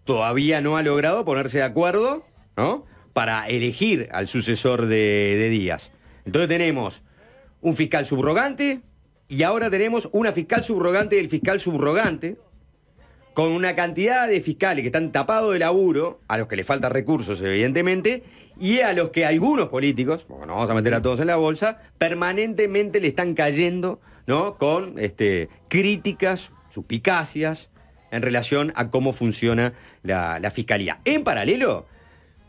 todavía no ha logrado ponerse de acuerdo, ¿no?, para elegir al sucesor de Díaz. Entonces tenemos un fiscal subrogante y ahora tenemos una fiscal subrogante del fiscal subrogante, con una cantidad de fiscales que están tapados de laburo, a los que les faltan recursos evidentemente, y a los que algunos políticos, porque nos vamos a meter a todos en la bolsa, permanentemente le están cayendo, ¿no?, con críticas, suspicacias, en relación a cómo funciona la Fiscalía. En paralelo,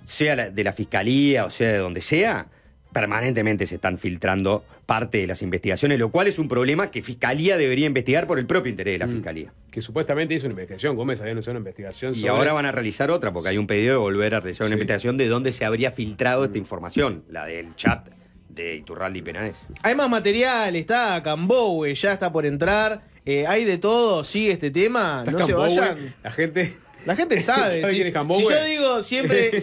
sea de la Fiscalía o sea de donde sea, permanentemente se están filtrando parte de las investigaciones, lo cual es un problema que Fiscalía debería investigar por el propio interés de la Fiscalía. Que supuestamente hizo una investigación, Gómez había anunciado una investigación sobre... Y ahora van a realizar otra, porque hay un pedido de volver a realizar una investigación de dónde se habría filtrado esta información, la del chat de Iturralde y Penadés. Hay más material, está Cambowe, ya está por entrar, hay de todo, sigue este tema, no se vayan. La gente sabe. ¿Sabe quién es Cambowe? Si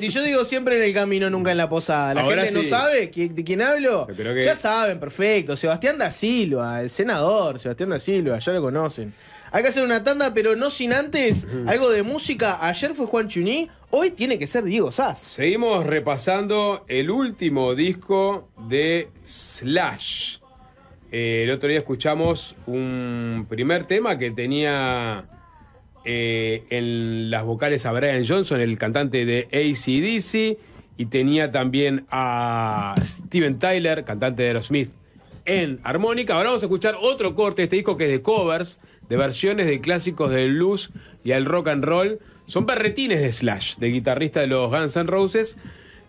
yo digo siempre en el camino, nunca en la posada. La ahora gente sí. No sabe de quién hablo. Que... Ya saben, perfecto. Sebastián Da Silva, el senador, Sebastián Da Silva, ya lo conocen. Hay que hacer una tanda, pero no sin antes algo de música. Ayer fue Juan Chuní, hoy tiene que ser Diego Sass. Seguimos repasando el último disco de Slash. El otro día escuchamos un primer tema que tenía... en las vocales a Brian Johnson, el cantante de AC/DC, y tenía también a Steven Tyler, cantante de Aerosmith, en armónica. Ahora vamos a escuchar otro corte de este disco que es de covers, de versiones de clásicos del blues y al rock and roll. Son berretines de Slash, del guitarrista de los Guns N' Roses,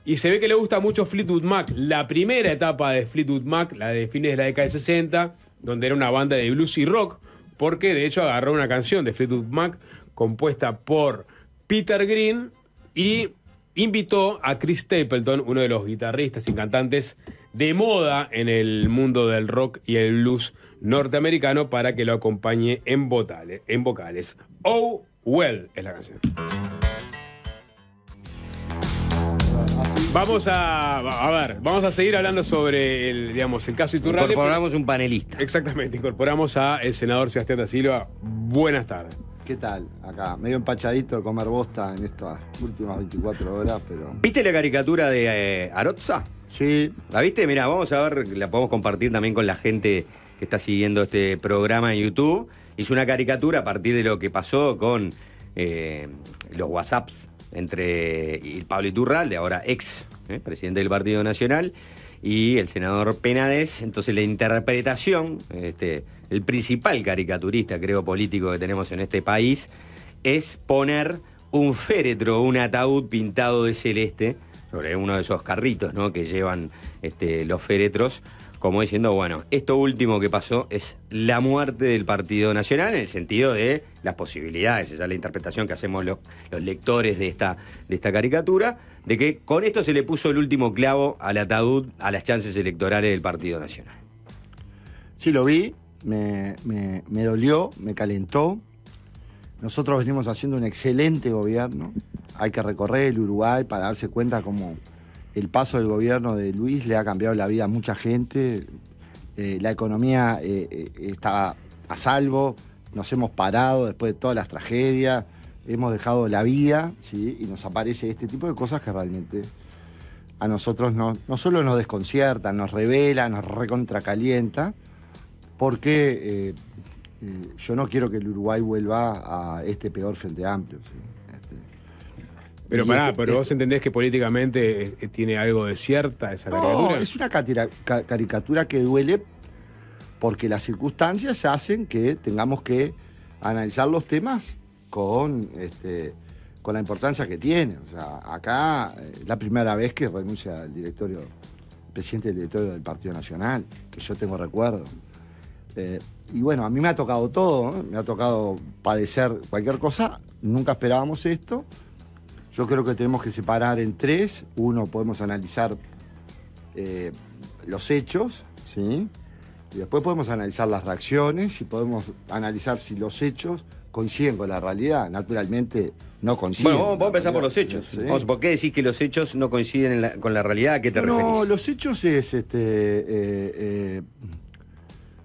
y se ve que le gusta mucho Fleetwood Mac, la primera etapa de Fleetwood Mac, la de fines de la década de 60, donde era una banda de blues y rock, porque de hecho agarró una canción de Fleetwood Mac compuesta por Peter Green y invitó a Chris Stapleton, uno de los guitarristas y cantantes de moda en el mundo del rock y el blues norteamericano, para que lo acompañe en vocales. Oh Well es la canción. Vamos a seguir hablando sobre el caso Iturralde. Incorporamos un panelista. Exactamente, incorporamos a el senador Sebastián Da Silva. Buenas tardes. ¿Qué tal? Acá, medio empachadito de comer bosta en estas últimas 24 horas, pero... ¿Viste la caricatura de Arotza? Sí. ¿La viste? Mirá, vamos a ver, la podemos compartir también con la gente que está siguiendo este programa en YouTube. Hizo una caricatura a partir de lo que pasó con los WhatsApps entre Pablo Iturralde, ahora ex presidente del Partido Nacional, y el senador Penadés. Entonces la interpretación, el principal caricaturista, creo, político que tenemos en este país, es poner un féretro, un ataúd pintado de celeste sobre uno de esos carritos, ¿no?, que llevan los féretros, como diciendo, bueno, esto último que pasó es la muerte del Partido Nacional, en el sentido de las posibilidades, esa es la interpretación que hacemos los lectores de esta caricatura, de que con esto se le puso el último clavo al ataúd a las chances electorales del Partido Nacional. Sí, lo vi, me dolió, me calentó. Nosotros venimos haciendo un excelente gobierno. Hay que recorrer el Uruguay para darse cuenta cómo... El paso del gobierno de Luis le ha cambiado la vida a mucha gente. La economía está a salvo. Nos hemos parado después de todas las tragedias. Hemos dejado la vida, ¿sí? Y nos aparece este tipo de cosas que realmente a nosotros no solo nos desconciertan, nos revelan, nos recontracalienta, porque yo no quiero que el Uruguay vuelva a este peor Frente Amplio, ¿sí? Pero pará, pero vos entendés que políticamente tiene algo de cierta esa caricatura. No, es una caricatura que duele porque las circunstancias hacen que tengamos que analizar los temas con la importancia que tiene. O sea, acá es la primera vez que renuncia el presidente del directorio del Partido Nacional, que yo tengo recuerdo. Y bueno, a mí me ha tocado todo, ¿no? Me ha tocado padecer cualquier cosa, nunca esperábamos esto. Yo creo que tenemos que separar en tres. Uno, podemos analizar los hechos, ¿sí? Y después podemos analizar las reacciones y podemos analizar si los hechos coinciden con la realidad. Naturalmente no coinciden. Bueno, vamos a empezar por los hechos. ¿Sí? Vamos, ¿por qué decís que los hechos no coinciden con la realidad? ¿A qué te referís? No, los hechos es...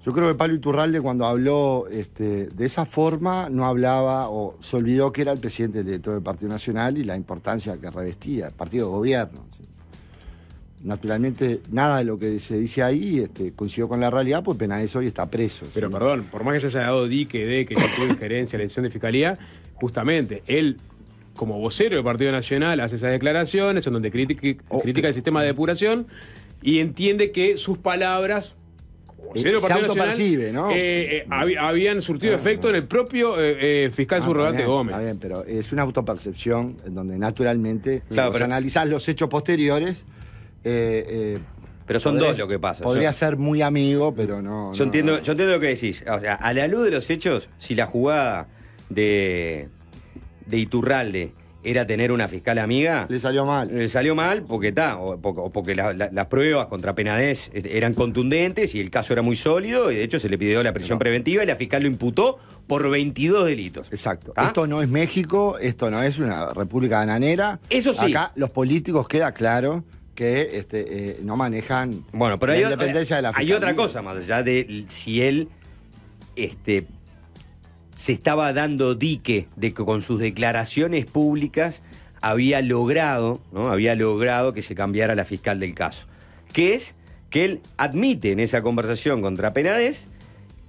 yo creo que Pablo Iturralde, cuando habló de esa forma, no hablaba o se olvidó que era el presidente del director del Partido Nacional y la importancia que revestía el partido de gobierno, ¿sí? Naturalmente, nada de lo que se dice ahí coincidió con la realidad, pues Penadés hoy está preso. Pero ¿sí? Perdón, por más que se haya dado dique de que no tuvo injerencia en la decisión de Fiscalía, justamente él, como vocero del Partido Nacional, hace esas declaraciones en donde critica el sistema de depuración y entiende que sus palabras... vocero del Partido Nacional percibe, ¿no? Habían surtido efecto en el propio fiscal subrogante Gómez. Está bien, pero es una autopercepción en donde naturalmente analizás los hechos posteriores. Pero son dos lo que pasa. Podría ser muy amigo, pero no. Yo entiendo lo que decís. O sea, a la luz de los hechos, si la jugada de Iturralde era tener una fiscal amiga, le salió mal. Le salió mal porque las pruebas contra Penadés eran contundentes y el caso era muy sólido, y de hecho se le pidió la prisión preventiva y la fiscal lo imputó por 22 delitos. Exacto. ¿Ah? Esto no es México, esto no es una república bananera. Eso sí. Acá los políticos, queda claro que no manejan pero la independencia de la fiscalía. Hay otra cosa más allá de si él se estaba dando dique de que con sus declaraciones públicas había logrado, ¿no? Había logrado que se cambiara la fiscal del caso. Que es que él admite en esa conversación contra Penadés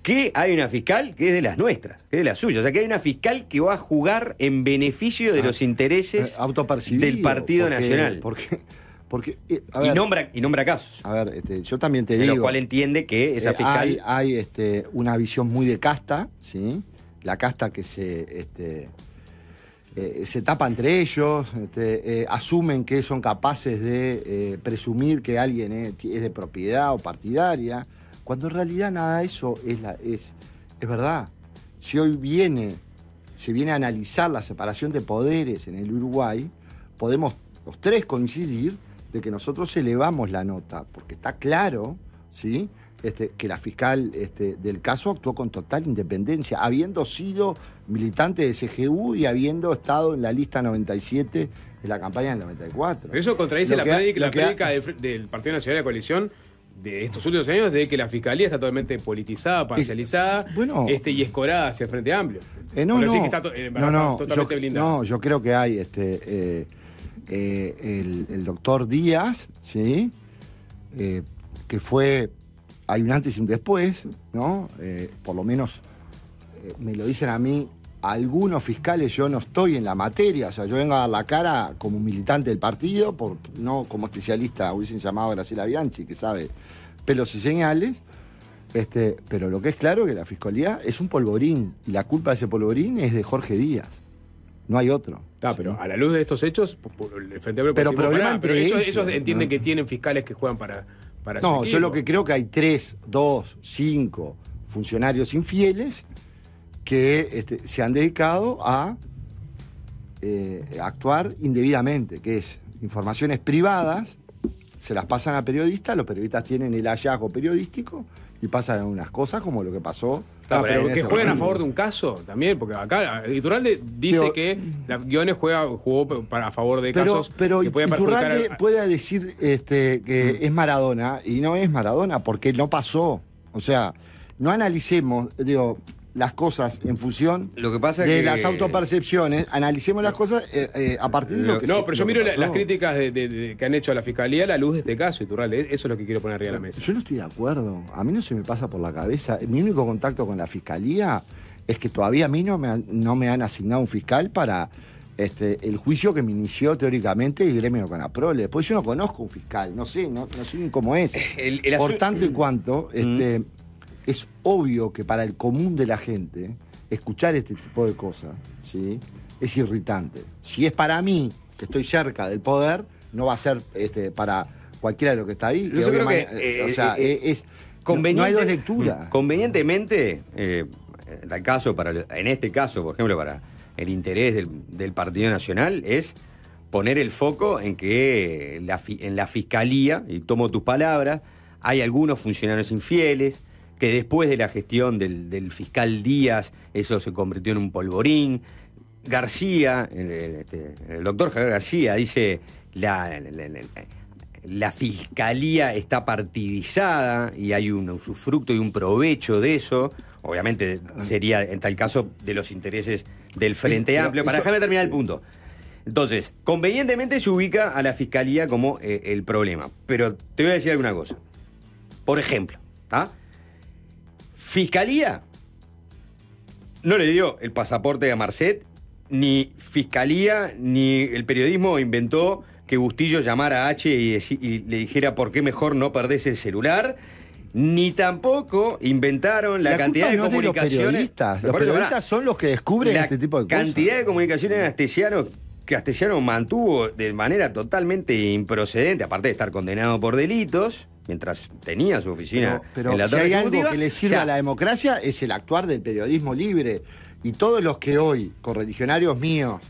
que hay una fiscal que es de las nuestras, que es de las suyas. O sea, que hay una fiscal que va a jugar en beneficio de los intereses del Partido Nacional. Porque, a ver, y nombra casos. A ver, yo también te digo... Lo cual entiende que esa fiscal... Hay una visión muy de casta, ¿sí? La casta que se tapa entre ellos, asumen que son capaces de presumir que alguien es de propiedad o partidaria, cuando en realidad nada de eso es verdad. Si hoy se viene a analizar la separación de poderes en el Uruguay, podemos los tres coincidir de que nosotros elevamos la nota, porque está claro, ¿sí?, que la fiscal del caso actuó con total independencia, habiendo sido militante de CGU y habiendo estado en la lista 97 de la campaña del 94. Eso contradice la prédica del Partido Nacional de la Coalición de estos últimos años, de que la fiscalía está totalmente politizada, parcializada y escorada hacia el Frente Amplio. Totalmente blindada. No, yo creo que hay el doctor Díaz, ¿sí?, que fue... Hay un antes y un después, ¿no? Por lo menos me lo dicen a mí algunos fiscales. Yo no estoy en la materia, o sea, yo vengo a dar la cara como militante del partido, no como especialista. Hubiesen llamado a Graciela Bianchi, que sabe pelos y señales. Pero lo que es claro es que la fiscalía es un polvorín, y la culpa de ese polvorín es de Jorge Díaz. No hay otro. Pero a la luz de estos hechos, el Frente Amplio... ellos entienden, ¿no?, que tienen fiscales que juegan para no, yo lo que creo que hay 3, 2, 5 funcionarios infieles que se han dedicado a actuar indebidamente, que es informaciones privadas, se las pasan a periodistas, los periodistas tienen el hallazgo periodístico y pasan unas cosas como lo que pasó. Pero que jueguen a favor de un caso también, porque acá Iturralde dice que Ghione jugó a favor de casos. Pero Iturralde puede decir que es Maradona, y no es Maradona, porque no pasó. O sea, no analicemos, las cosas en función de las autopercepciones, analicemos las cosas a partir de lo que... No, pero yo miro las críticas que han hecho a la Fiscalía a la luz de este caso, Iturralde. Eso es lo que quiero poner arriba de la mesa. Yo no estoy de acuerdo. A mí no se me pasa por la cabeza. Mi único contacto con la Fiscalía es que todavía a mí no me han asignado un fiscal para el juicio que me inició teóricamente el gremio con Aprole. Después yo no conozco un fiscal, no sé ni cómo es. Por tanto y cuanto... Es obvio que para el común de la gente escuchar este tipo de cosas, ¿sí?, es irritante. Si es para mí, que estoy cerca del poder, no va a ser para cualquiera de los que está ahí. Yo creo que no hay dos lecturas. Convenientemente, en este caso, por ejemplo, para el interés del Partido Nacional, es poner el foco en que en la Fiscalía, y tomo tus palabras, hay algunos funcionarios infieles, que después de la gestión del fiscal Díaz, eso se convirtió en un polvorín. García, el doctor Javier García, dice la fiscalía está partidizada y hay un usufructo y un provecho de eso. Obviamente sería, en tal caso, de los intereses del Frente Amplio. Déjame terminar el punto. Entonces, convenientemente se ubica a la fiscalía como el problema. Pero te voy a decir alguna cosa. Por ejemplo, ¿está? Fiscalía no le dio el pasaporte a Marset, ni Fiscalía, ni el periodismo inventó que Bustillo llamara a H y le dijera por qué mejor no perdés el celular, ni tampoco inventaron la cantidad de comunicaciones. Los periodistas son los que descubren este tipo de cosas. La cantidad de comunicaciones en Astesiano que Astesiano mantuvo de manera totalmente improcedente, aparte de estar condenado por delitos, mientras tenía su oficina en la Torre Ejecutiva. Si hay algo que le sirve a la democracia es el actuar del periodismo libre. Y todos los que hoy, correligionarios míos,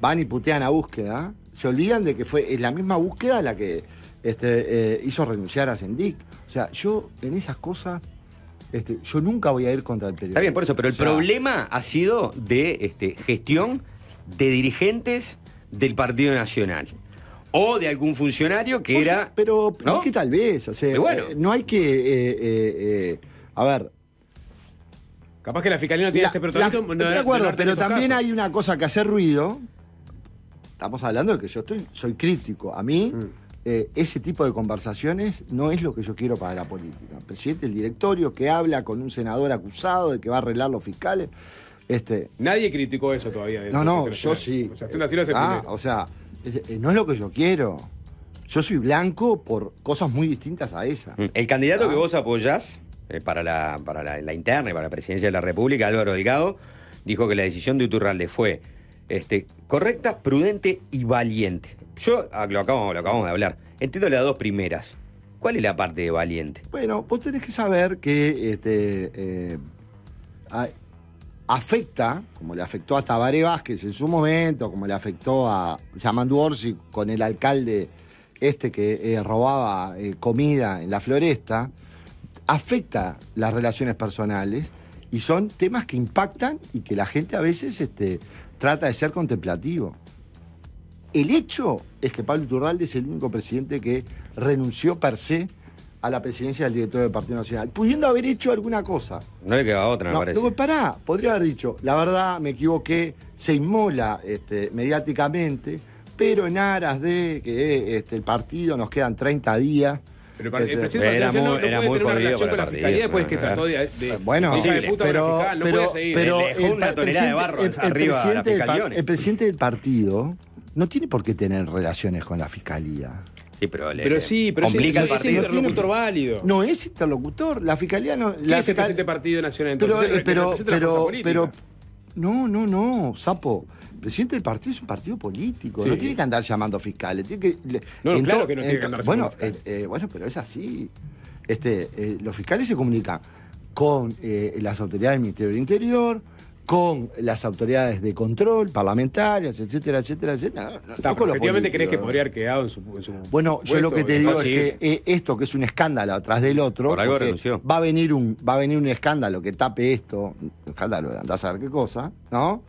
van y putean a Búsqueda, se olvidan de que es la misma Búsqueda la que hizo renunciar a Sendic. O sea, yo en esas cosas, yo nunca voy a ir contra el periodismo. Está bien, por eso, pero el problema ha sido de gestión de dirigentes del Partido Nacional. O de algún funcionario que era... Pero ¿no? Es que tal vez, o sea, bueno, no hay que... a ver... Capaz que la fiscalía no tiene este protagonismo. No, de acuerdo, pero también hay una cosa que hace ruido. Estamos hablando de que yo soy crítico. A mí, ese tipo de conversaciones no es lo que yo quiero para la política. El presidente del directorio que habla con un senador acusado de que va a arreglar los fiscales. Nadie criticó eso todavía. No, yo sí. O sea, usted nació hace primero. O sea, no es lo que yo quiero. Yo soy blanco por cosas muy distintas a esa. El candidato que vos apoyás para la interna y para la presidencia de la República, Álvaro Delgado, dijo que la decisión de Iturralde fue correcta, prudente y valiente. Yo lo acabamos de hablar. Entiendo las dos primeras. ¿Cuál es la parte de valiente? Bueno, vos tenés que saber que afecta, como le afectó a Tabaré Vázquez en su momento, como le afectó a Yamandú Orsi con el alcalde que robaba comida en la floresta, afecta las relaciones personales y son temas que impactan y que la gente a veces trata de ser contemplativo. El hecho es que Pablo Iturralde es el único presidente que renunció per se a la presidencia del directorio del Partido Nacional, pudiendo haber hecho alguna cosa. No le queda otra, me parece. Pará, podría haber dicho, la verdad, me equivoqué, se inmola mediáticamente, pero en aras de que el partido nos quedan 30 días... Pero el presidente era no puede tener una relación con la fiscalía después que trató de... Bueno, pero el presidente del partido no tiene por qué tener relaciones con la fiscalía. Sí, pero complica el partido. Es interlocutor válido. No es interlocutor. La fiscalía no... ¿Qué es el presidente del Partido Nacional entonces? Pero no, sapo. El presidente del partido es un partido político, no tiene que andar llamando fiscales. Tiene que, claro que no tiene que andar llamando fiscales. Bueno, pero es así. Los fiscales se comunican con las autoridades del Ministerio del Interior, con las autoridades de control, parlamentarias, etcétera. Efectivamente, ¿crees que podría haber quedado en su momento? Bueno, yo lo que te digo es que esto, que es un escándalo atrás del otro, va a venir un escándalo que tape esto, un escándalo de andar a saber qué cosa, ¿no?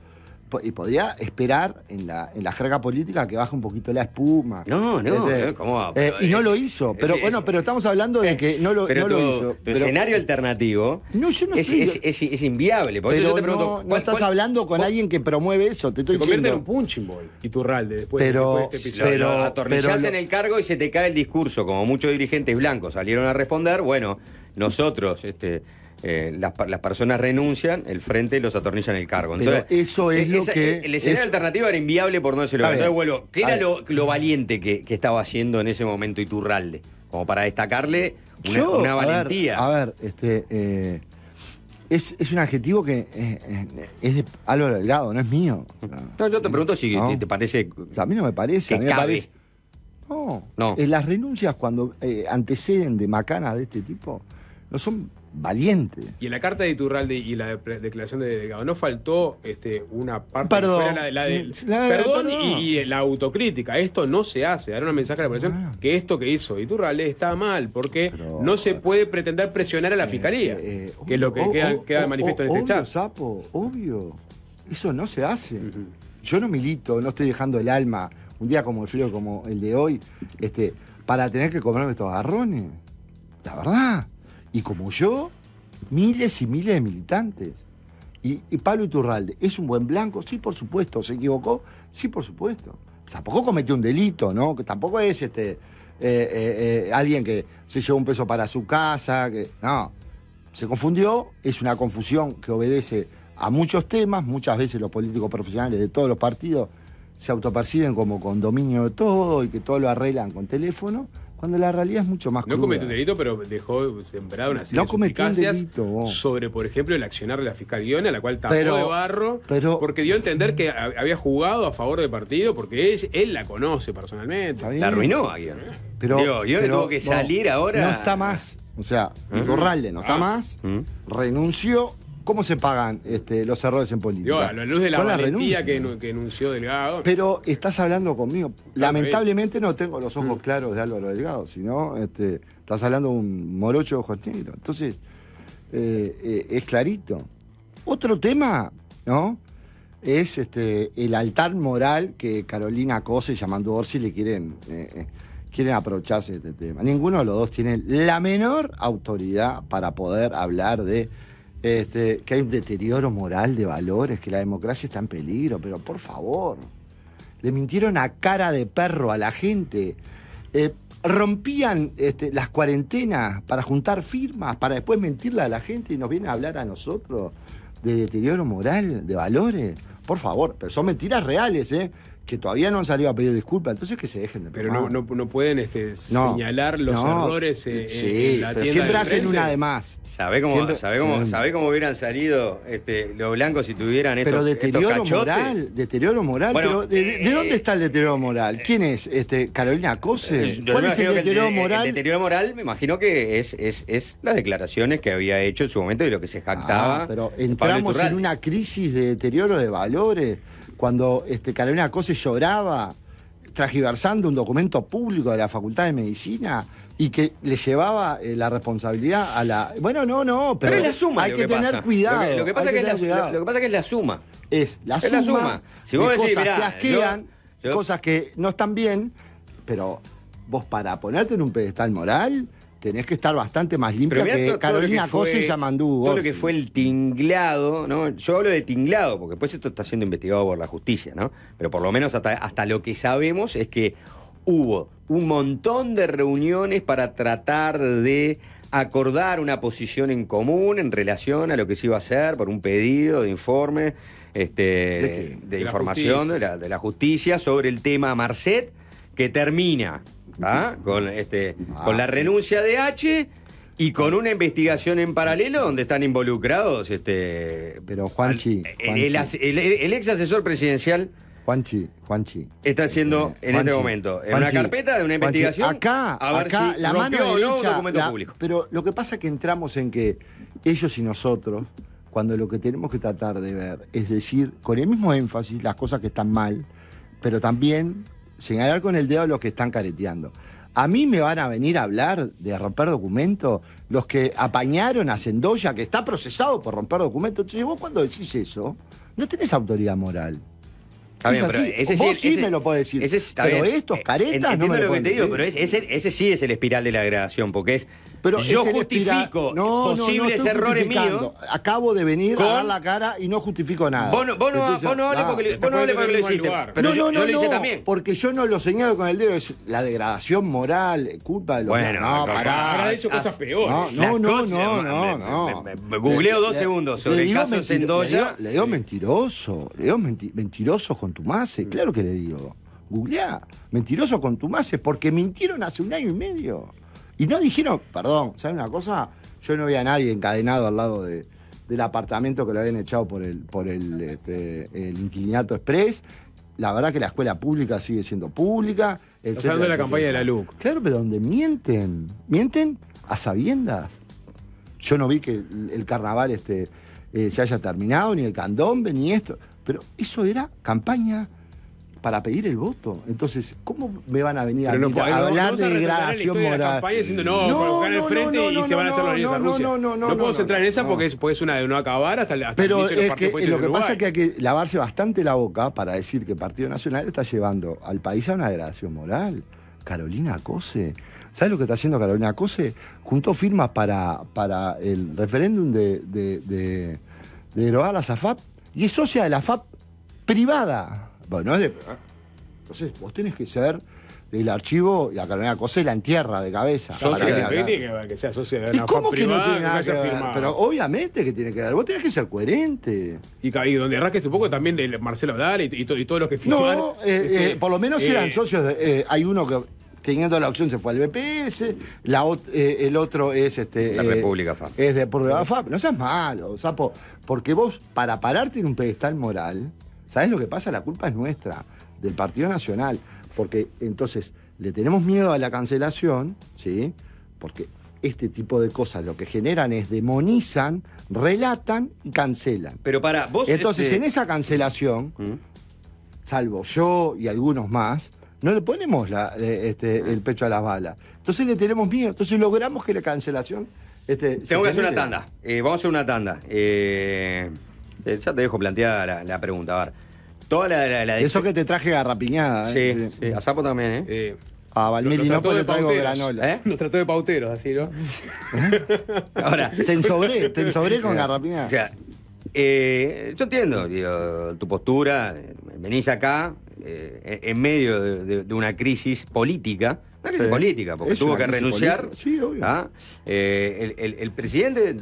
Y podría esperar en la jerga política que baje un poquito la espuma. ¿Cómo va? Y no lo hizo. Pero estamos hablando de que no lo hizo. Tu escenario alternativo es inviable. Por eso yo te pregunto, ¿cuál estás hablando con alguien que promueve eso? Te estoy diciendo. Se convierte en un punching ball Iturralde después de este episodio. Pero atornillás en el cargo y se te cae el discurso. Como muchos dirigentes blancos salieron a responder, bueno, nosotros... las personas renuncian, el frente los atornilla en el cargo. Entonces, eso es lo que... El escenario alternativo era inviable por no decirlo. Entonces, bueno, ¿qué era lo valiente que estaba haciendo en ese momento Iturralde? Como para destacarle una valentía. A ver, es un adjetivo que es de Álvaro Delgado, no es mío. Yo te pregunto si te parece... O sea, a mí no me parece, a mí me parece... No. Las renuncias cuando anteceden de macanas de este tipo no son... valiente. Y en la carta de Iturralde y la declaración de Delgado, ¿no faltó una parte y la autocrítica? Esto no se hace. Dar un mensaje a la población que esto que hizo Iturralde está mal, porque no se puede pretender presionar a la fiscalía, que es lo que queda manifiesto en este chat. Sapo, obvio. Eso no se hace. Yo no milito, no estoy dejando el alma un día como el frío, como el de hoy, para tener que comerme estos agarrones. La verdad. Y como yo, miles y miles de militantes. Y Pablo Iturralde, ¿es un buen blanco? Sí, por supuesto. ¿Se equivocó? Sí, por supuesto. Tampoco cometió un delito, ¿no? Que tampoco es alguien que se llevó un peso para su casa. No, se confundió. Es una confusión que obedece a muchos temas. Muchas veces los políticos profesionales de todos los partidos se autoperciben como con dominio de todo y que todo lo arreglan con teléfono. Cuando la realidad es mucho más cruda. No cometió un delito, pero dejó sembrada una serie de suspicacias sobre, por ejemplo, el accionar de la fiscal Ghione, a la cual tapó de barro, porque dio a entender que había jugado a favor del partido, porque él la conoce personalmente. La arruinó a Ghione. Pero Ghione tuvo que salir ahora. No está más. O sea, Iturralde no está más. Renunció. ¿Cómo se pagan los errores en política? Yo, a la luz de la valentía que enunció Delgado. Pero estás hablando conmigo. Lamentablemente no tengo los ojos claros de Álvaro Delgado, sino estás hablando de un morocho de ojos negros. Entonces, es clarito. Otro tema, ¿no? Es el altar moral que Carolina Cosse y Yamandú Orsi le quieren aprovecharse de este tema. Ninguno de los dos tiene la menor autoridad para poder hablar de... que hay un deterioro moral de valores, que la democracia está en peligro, pero por favor, le mintieron a cara de perro a la gente, rompían las cuarentenas para juntar firmas, para después mentirle a la gente y nos vienen a hablar a nosotros de deterioro moral, de valores, por favor, pero son mentiras reales, que todavía no han salido a pedir disculpas, entonces que se dejen de pedir. Pero no pueden señalar los errores en la tienda. Pero siempre hacen una de más. ¿Sabés cómo hubieran salido los blancos si tuvieran estos deterioro moral. Bueno, pero ¿de dónde está el deterioro moral? ¿Quién es? ¿Carolina Cosse? ¿Cuál es el deterioro moral? El deterioro moral me imagino que es las declaraciones que había hecho en su momento y lo que se jactaba. Pero entramos en una crisis de deterioro de valores. Cuando Carolina Cosse lloraba transgiversando un documento público de la Facultad de Medicina y que le llevaba la responsabilidad a la... Bueno, pero es la suma, hay que tener cuidado. Lo que pasa es la suma. Es la suma. Si vos decís, mirá, cosas que no están bien, pero vos para ponerte en un pedestal moral... tenés que estar bastante más limpia que Carolina Cosse y Yamandú. Todo lo que fue el tinglado, ¿no? Yo hablo de tinglado, porque después esto está siendo investigado por la justicia, ¿no? Pero por lo menos hasta lo que sabemos es que hubo un montón de reuniones para tratar de acordar una posición en común en relación a lo que se iba a hacer por un pedido de informe, de información de la justicia sobre el tema Marset, que termina... con la renuncia de H y con una investigación en paralelo donde están involucrados pero el ex asesor presidencial Juanchi está siendo en este momento en una carpeta de una investigación acá si la mano derecha pero lo que pasa es que entramos en que ellos y nosotros cuando lo que tenemos que tratar de ver es decir con el mismo énfasis las cosas que están mal pero también señalar con el dedo a los que están careteando. A mí me van a venir a hablar de romper documentos los que apañaron a Sendoya, que está procesado por romper documentos. Entonces, vos cuando decís eso, no tenés autoridad moral. Está bien, pero vos me lo podés decir. Pero estos caretas no me lo pueden decir. Entiendo lo que te digo, pero ese sí es el espiral de la degradación, porque es... Pero yo justifico posibles errores míos. Acabo de venir a dar la cara y no justifico nada. Vos no hables porque lo hiciste. Pero yo lo hice también. Porque yo no lo señalo con el dedo. Es la degradación moral, culpa de los... Bueno, no, pará. Ahora hizo cosas peores. No. Googleo 2 segundos sobre el caso Sendoya. Le digo mentiroso. Le digo mentiroso contumaces. Claro que le digo. Googleá. Mentiroso contumaces porque mintieron hace un año y medio. Y no dijeron, perdón, ¿saben una cosa? Yo no vi a nadie encadenado al lado del apartamento que lo habían echado por el inquilinato express. La verdad que la escuela pública sigue siendo pública. Estás hablando de la campaña de la LUC. Claro, pero donde mienten a sabiendas. Yo no vi que el carnaval se haya terminado, ni el candombe, ni esto. Pero eso era campaña... para pedir el voto. Entonces, ¿cómo me van a venir a hablar de degradación moral? No, van a buscar el frente y se van a echar la orilla a Rusia. No podemos entrar en esa porque es una de no acabar hasta el inicio de los partidos políticos. Lo que pasa es que hay que lavarse bastante la boca para decir que el Partido Nacional está llevando al país a una degradación moral. Carolina Cosse. ¿Sabes lo que está haciendo Carolina Cosse? Juntó firmas para el referéndum de derogar la AFAP y es socia de la AFAP privada. Bueno, entonces vos tenés que ser del archivo y a Carolina Cosse la entierra de cabeza. Que sea socio de una cómo que privada, no tiene nada que ver? Pero obviamente que tiene que ver. Vos tenés que ser coherente. Y donde rasques un poco también de Marcelo Dal y todos los que firmaron. Por lo menos eran socios. Hay uno que... teniendo la opción se fue al BPS, el otro es... la República FAP. Es de República FAP. No seas malo, sapo, porque vos, para pararte en un pedestal moral, ¿sabés lo que pasa? La culpa es nuestra, del Partido Nacional, porque entonces le tenemos miedo a la cancelación, ¿sí? Porque este tipo de cosas lo que generan es demonizan, relatan y cancelan. Pero para vos... Entonces, en esa cancelación, salvo yo y algunos más, no le ponemos el pecho a las balas. Entonces le tenemos miedo. Entonces logramos que la cancelación... Tengo que hacer una tanda. Vamos a hacer una tanda. Ya te dejo planteada la pregunta. A ver. Toda la eso que te traje garrapiñada. Sí. A Sapo también, a Valmeri no, porque traigo granola. Nos trató de pauteros, así, ¿no? Ahora. Te ensobré con garrapiñada. O sea, yo entiendo, digo, tu postura. Venís acá en medio de una crisis política. Una crisis política, porque tuvo que renunciar. Sí, obvio. ¿Ah? El presidente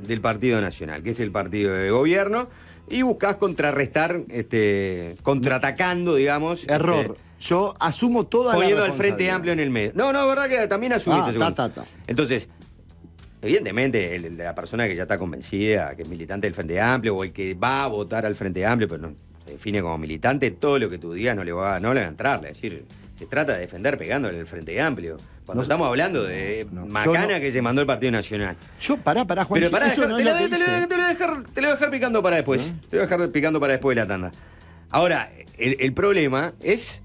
del Partido Nacional, que es el partido de gobierno, y buscás contrarrestar, contraatacando, digamos. Error. Yo asumo toda la responsabilidad. Poniendo al Frente Amplio en el medio. No, es verdad que también asumiste. Entonces, evidentemente, la persona que ya está convencida, que es militante del Frente Amplio, o el que va a votar al Frente Amplio, pero no se define como militante, todo lo que tú digas no le va a entrarle. Es decir, se trata de defender pegándole al Frente Amplio. Cuando estamos hablando de macana que se mandó el Partido Nacional. Pará, Juan. Pero pará, te lo voy a dejar picando para después. ¿No? Te lo voy a dejar picando para después de la tanda. Ahora, el problema es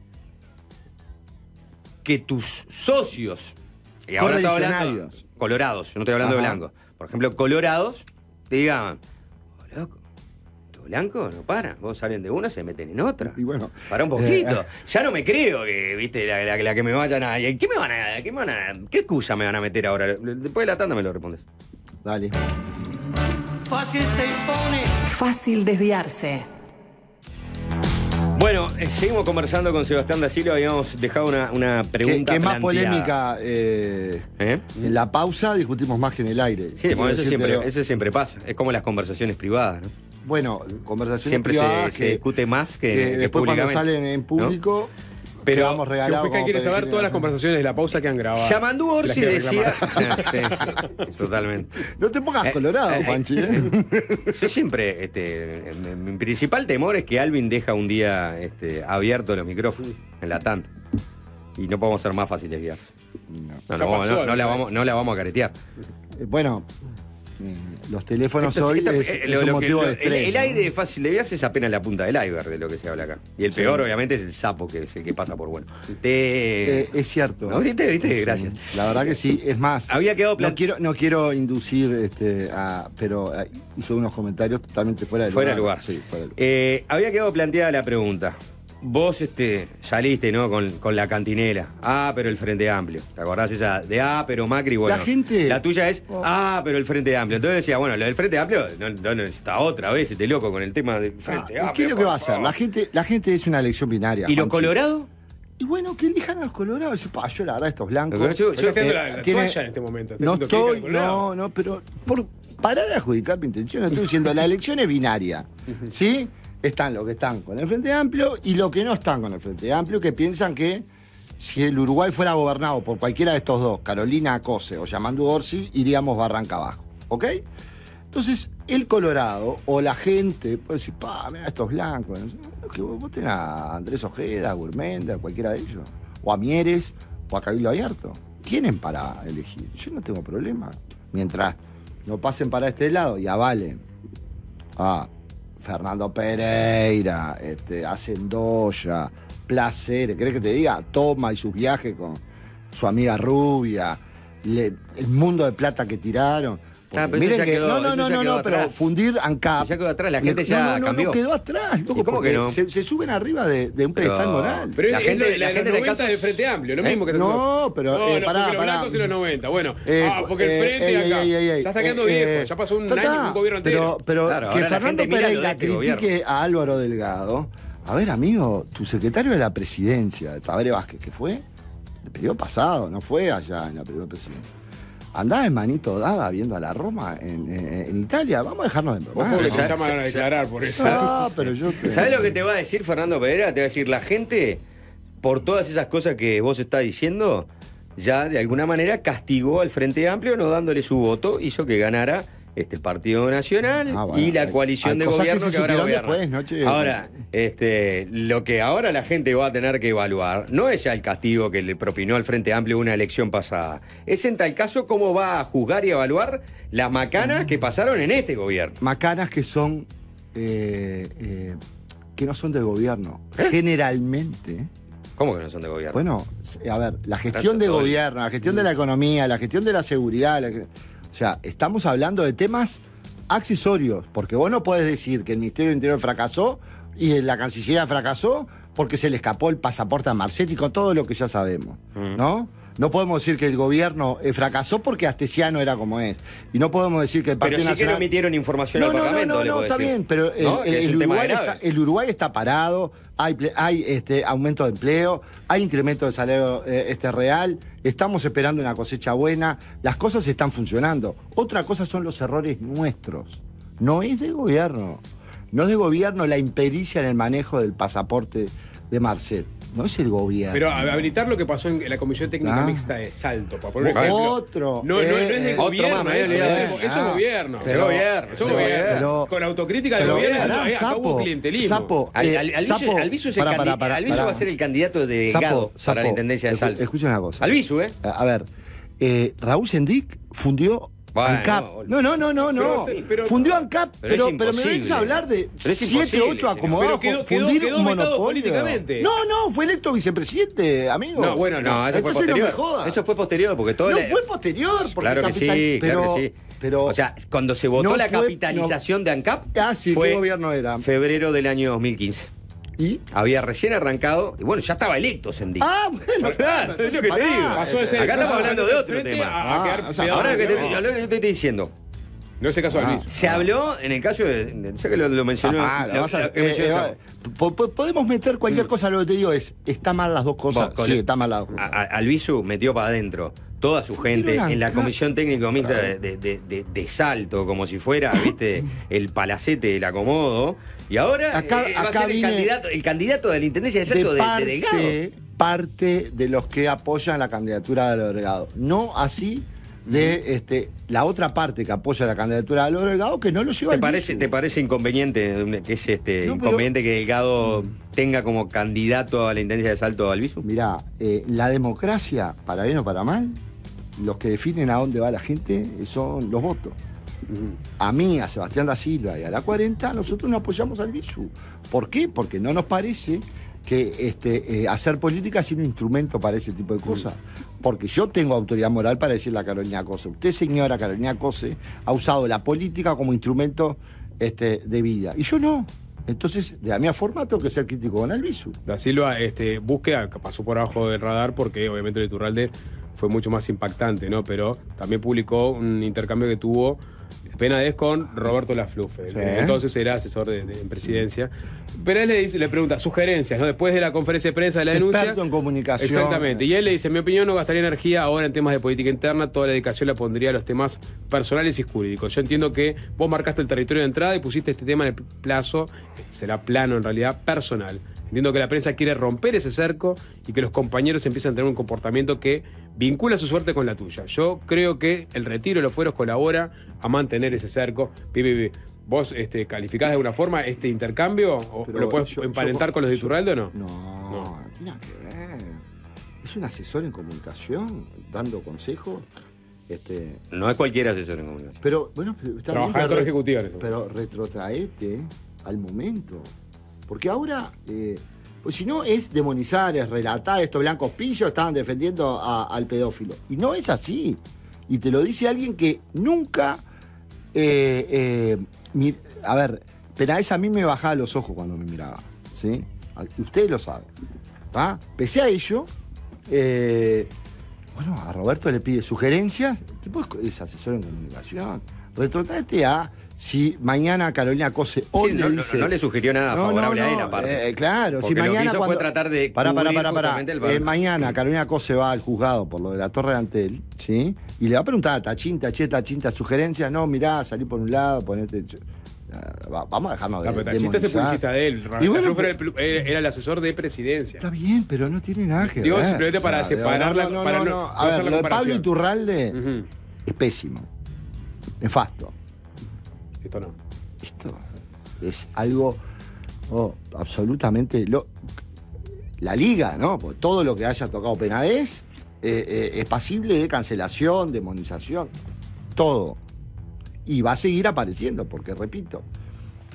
que tus socios, y ahora estoy hablando colorados, yo no estoy hablando de blancos. Por ejemplo, colorados, te digan, loco, los blancos no paran. Vos salen de una, se meten en otra. Y bueno, para un poquito. Ya no me creo que, viste, la que me vayan a... ¿Qué excusa me van a meter ahora? Después de la tanda me lo respondes. Dale. Fácil se impone. Fácil desviarse. Bueno, seguimos conversando con Sebastián Da Silva. Habíamos dejado una pregunta planteada. Que más polémica. En la pausa discutimos más que en el aire. Sí, bueno, eso siempre pasa. Es como las conversaciones privadas, ¿no? Bueno, conversaciones siempre privadas se discute más que después cuando salen en público, ¿no? Pero vamos regalados. Si quiere saber todas las conversaciones de la pausa que han grabado. Yamandú Orsi decía... sí, totalmente. No te pongas colorado, Panchi. Yo siempre... mi principal temor es que Alvin deja un día abierto los micrófonos en la tanda. Y no podemos ser más fáciles desviarse. No la vamos a caretear. Bueno... Los teléfonos hoy es un motivo de estrés. El aire de Fácil Desviarse es apenas la punta del iceberg de lo que se habla acá. Y el peor, obviamente, es el sapo, que es el que pasa por bueno. Es cierto. ¿No? ¿Viste? Gracias. La verdad que sí. Es más, había quedado no quiero inducir, pero hizo unos comentarios totalmente fuera de lugar. Sí, fuera de lugar. Había quedado planteada la pregunta. Vos saliste, ¿no?, con la cantinela. Pero el Frente Amplio. ¿Te acordás esa de pero Macri? Bueno, la gente... La tuya es, pero el Frente Amplio. Entonces decía, bueno, lo del Frente Amplio no está otra vez, este loco con el tema del Frente Amplio. ¿Qué es lo que va a hacer? La gente es una elección binaria. ¿Y los colorados? Y bueno, que elijan a los colorados. Yo la verdad, estos blancos... Yo estoy la toalla en este momento. Pero para de adjudicar mi intención, estoy diciendo, la elección es binaria, ¿sí? Están los que están con el Frente Amplio y los que no están con el Frente Amplio, que piensan que si el Uruguay fuera gobernado por cualquiera de estos dos, Carolina Cosse o Yamandú Orsi, iríamos barranca abajo, ¿ok? Entonces, el colorado o la gente puede decir, mirá estos blancos, ¿no? Que voten a Andrés Ojeda, a Gurmenda, a cualquiera de ellos, o a Mieres, o a Cabildo Abierto. Tienen para elegir, yo no tengo problema. Mientras no pasen para este lado y avalen Fernando Pereira, Hacendoya, Placer, ¿querés que te diga? Toma y sus viajes con su amiga rubia, el mundo de plata que tiraron. Miren que quedó, pero fundir ANCAP. Ya quedó atrás, la gente ya cambió. No quedó atrás, loco. ¿Cómo que no? Se suben arriba de un pedestal moral. Pero la gente de casa del Frente Amplio, lo mismo que pará. Los blancos y los 90, bueno. Porque el Frente acá ya está quedando viejo, ya pasó un año, un gobierno entero. Pero que Fernando Pereira critique a Álvaro Delgado. A ver, amigo, tu secretario de la presidencia, Tabaré Vázquez, que fue el periodo pasado, no fue allá en la primera presidencia. Andaba en manito dada viendo a la Roma en Italia. Vamos a dejarnos de broma. Vos se llaman a declarar por eso. Pero yo... ¿Sabés lo que te va a decir Fernando Pereira? Te va a decir, la gente por todas esas cosas que vos estás diciendo, ya de alguna manera castigó al Frente Amplio no dándole su voto, hizo que ganara el Partido Nacional y la coalición de gobierno que ahora gobierna. Ahora, lo que ahora la gente va a tener que evaluar no es ya el castigo que le propinó al Frente Amplio una elección pasada, es en tal caso cómo va a juzgar y evaluar las macanas que pasaron en este gobierno. Macanas que son que no son del gobierno, generalmente. ¿Cómo que no son de gobierno? Bueno, a ver, la gestión de gobierno, la gestión de la economía, la gestión de la seguridad, o sea, estamos hablando de temas accesorios, porque vos no podés decir que el Ministerio del Interior fracasó y la Cancillería fracasó porque se le escapó el pasaporte a Marset, con todo lo que ya sabemos, ¿no? No podemos decir que el gobierno fracasó porque Astesiano era como es. Y no podemos decir que el Partido Nacional... Pero sí que no emitieron información al Parlamento. No, está bien, pero el Uruguay está parado, hay aumento de empleo, hay incremento de salario real, estamos esperando una cosecha buena, las cosas están funcionando. Otra cosa son los errores nuestros. No es del gobierno. No es del gobierno la impericia en el manejo del pasaporte de Marset. No es el gobierno. Pero habilitar lo que pasó en la Comisión Técnica Mixta de Salto, para poner un ejemplo. No es de gobierno. Eso es gobierno. Eso es gobierno. Con autocrítica del gobierno, acá hubo clientelismo. Albizu va a ser el candidato de Gado para la Intendencia de Salto. Escuchen una cosa. Albizu, ¿eh? A ver, Raúl Sendic fundió... ANCAP. No. Fundió ANCAP, pero me venís a hablar de 7, 8 acomodados. Fundir un monopolio. No, fue electo vicepresidente, amigo. No, bueno, no. Eso fue posterior. Eso fue posterior, porque todo. No fue posterior, porque claro que sí, claro que sí. Pero, o sea, cuando se votó la capitalización de ANCAP. Sí, ¿qué gobierno era? Febrero del año 2015. ¿Y? Había recién arrancado y bueno, ya estaba electo Sendic. Bueno, claro, es lo que te digo. Pasó de ser, acá estamos hablando de otro tema. Ahora que te estoy diciendo. No es el caso de Luis. Se habló en el caso de... Sé que lo mencionó. Podemos meter cualquier cosa, lo que te digo es, está mal las dos cosas. Sí, está mal las dos cosas. Albizu metió para adentro toda su gente en la Comisión Técnico Mixta de Salto, como si fuera, viste, el palacete del acomodo. Y ahora acá viene el candidato de la Intendencia de Salto de Delgado. Parte de los que apoyan la candidatura de Delgado. No así de la otra parte que apoya la candidatura de Delgado, que no lo lleva. ¿Te parece inconveniente que es inconveniente que Delgado tenga como candidato a la Intendencia de Salto a Albizu? Mirá, la democracia, para bien o para mal, los que definen a dónde va la gente son los votos. A mí, a Sebastián Da Silva y a la 40, nosotros no apoyamos a Albizu. ¿Por qué? Porque no nos parece que hacer política es un instrumento para ese tipo de cosas. Porque yo tengo autoridad moral para decirle a Carolina Cosse: usted, señora Carolina Cosse, ha usado la política como instrumento de vida. Y yo no. Entonces, de la misma forma, tengo que ser crítico con Albizu. Da Silva, Búsqueda pasó por abajo del radar porque, obviamente, el Iturralde fue mucho más impactante, ¿no? Pero también publicó un intercambio que tuvo Penadés con Roberto Lafluf, entonces era asesor en presidencia. Penadés le pregunta sugerencias, ¿no? Después de la conferencia de prensa de la denuncia. Experto en comunicación. Exactamente. Y él le dice: en mi opinión, no gastaría energía ahora en temas de política interna, toda la dedicación la pondría a los temas personales y jurídicos. Yo entiendo que vos marcaste el territorio de entrada y pusiste este tema en el plazo, será plano en realidad, personal. Entiendo que la prensa quiere romper ese cerco y que los compañeros empiezan a tener un comportamiento que vincula su suerte con la tuya. Yo creo que el retiro de los fueros colabora a mantener ese cerco. ¿Vos calificás de alguna forma este intercambio? ¿O lo podés emparentar con los de Iturralde o no? No, tiene que ver. Es un asesor en comunicación, dando consejos. No es cualquier asesor en comunicación. Pero, bueno, trabajás con ejecutivos. Pero retrotraete al momento. Porque ahora, pues si no, es demonizar, es relatar, estos blancos pillos estaban defendiendo al pedófilo. Y no es así. Y te lo dice alguien que nunca... a ver, Penadés a mí me bajaba los ojos cuando me miraba, ¿sí? Ustedes lo saben. ¿Ah? Pese a ello, bueno, a Roberto le pide sugerencias, tipo es asesor en comunicación. Retrotraete a... Si mañana Carolina Cosse hoy le dice... No le sugirió nada favorable a él, aparte. Claro, porque si mañana lo que hizo cuando... fue tratar de... Pará. Mañana Carolina Cosse va al juzgado por lo de la Torre de Antel, ¿sí? Y le va a preguntar a Tachín, Taché, Tachín, sugerencias. No, mirá, salí por un lado, ponete... Vamos a dejarnos de demonizar. Se publicita de él. Y bueno, era el asesor de presidencia. Está bien, pero no tiene nada que ver. Simplemente para separar la comparación. Lo de Pablo Iturralde es pésimo. Nefasto. Esto no. Esto es algo absolutamente... La Liga, ¿no? Porque todo lo que haya tocado Penadés es pasible de cancelación, demonización, todo. Y va a seguir apareciendo, porque repito,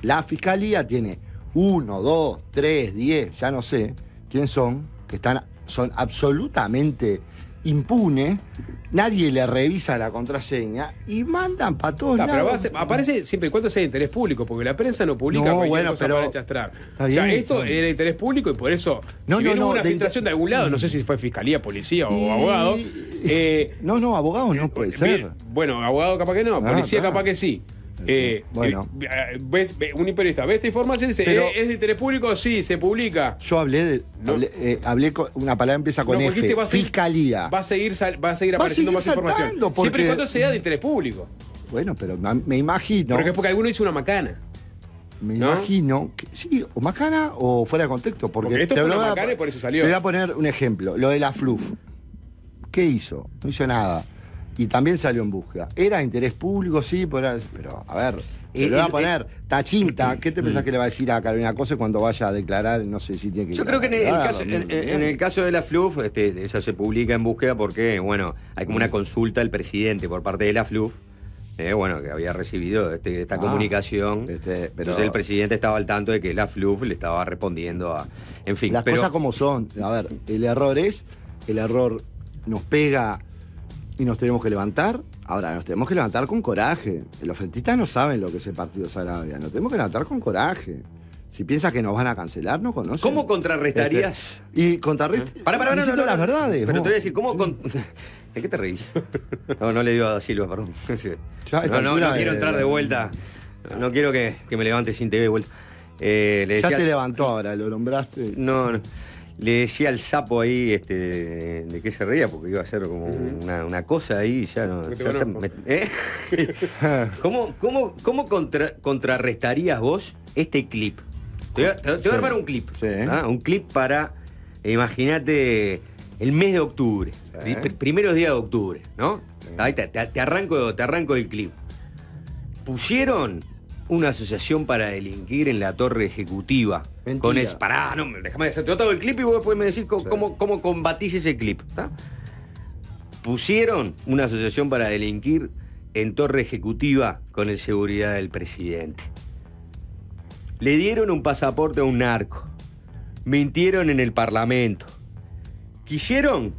la Fiscalía tiene 1, 2, 3, 10, ya no sé quién son, que son absolutamente impunes, nadie le revisa la contraseña y mandan para todos lados. Pero aparece siempre y cuando sea de interés público, porque la prensa no publica cualquier cosa para chastrar. O sea, esto era de interés público y por eso, si bien hubo una filtración de algún lado, no sé si fue fiscalía, policía o abogado. No, abogado no puede ser. Bueno, abogado capaz que no, policía capaz que sí. Bueno, un periodista ve esta información y dice, ¿es de interés público? Sí, se publica. Yo hablé de una palabra empieza con F, fiscalía. Va a seguir apareciendo más información porque... siempre y cuando sea de interés público. Bueno, pero me imagino, porque es porque alguno hizo una macana. Me imagino que, sí, o macana o fuera de contexto, porque esto fue una macana y por eso salió. Te voy a poner un ejemplo, lo de Lafluf. ¿Qué hizo? No hizo nada. Y también salió en Búsqueda. Era interés público, sí, pero a ver, le va a poner tachinta. ¿Qué te pensás que le va a decir a Carolina Cosse cuando vaya a declarar? No sé si tiene que... Yo creo que en el caso de Lafluf, esa se publica en Búsqueda porque, bueno, hay como una consulta al presidente por parte de Lafluf, bueno, que había recibido esta comunicación. Entonces el presidente estaba al tanto de que Lafluf le estaba respondiendo a... En fin, las cosas como son. A ver, el error nos pega... y nos tenemos que levantar. Ahora, nos tenemos que levantar con coraje. Los frentistas no saben lo que es el Partido Sarabia. Nos tenemos que levantar con coraje. Si piensas que nos van a cancelar, no conocen. ¿Cómo contrarrestarías? Y contrarrestarías... las verdades. Pero te voy a decir, ¿cómo...? Sí. ¿De qué te reís? No le digo a Da Silva, perdón. Sí. No quiero entrar de vuelta. No quiero que me levante sin TV de vuelta. Ya te levantó ahora, lo nombraste. No. Le decía al sapo ahí de qué se reía, porque iba a hacer como una cosa ahí y ya no... ¿Cómo contrarrestarías vos este clip? Te voy a armar un clip. Sí. Un clip para, imagínate, el mes de octubre. Sí. Primeros días de octubre, ¿no? Sí. Ahí te arranco el clip. Pusieron una asociación para delinquir en la torre ejecutiva. Mentira. Con el... Pará, no, déjame decirte. Yo te hago el clip y vos después me decís cómo combatís ese clip. ¿Tá? Pusieron una asociación para delinquir en torre ejecutiva con el seguridad del presidente. Le dieron un pasaporte a un narco. Mintieron en el parlamento. Quisieron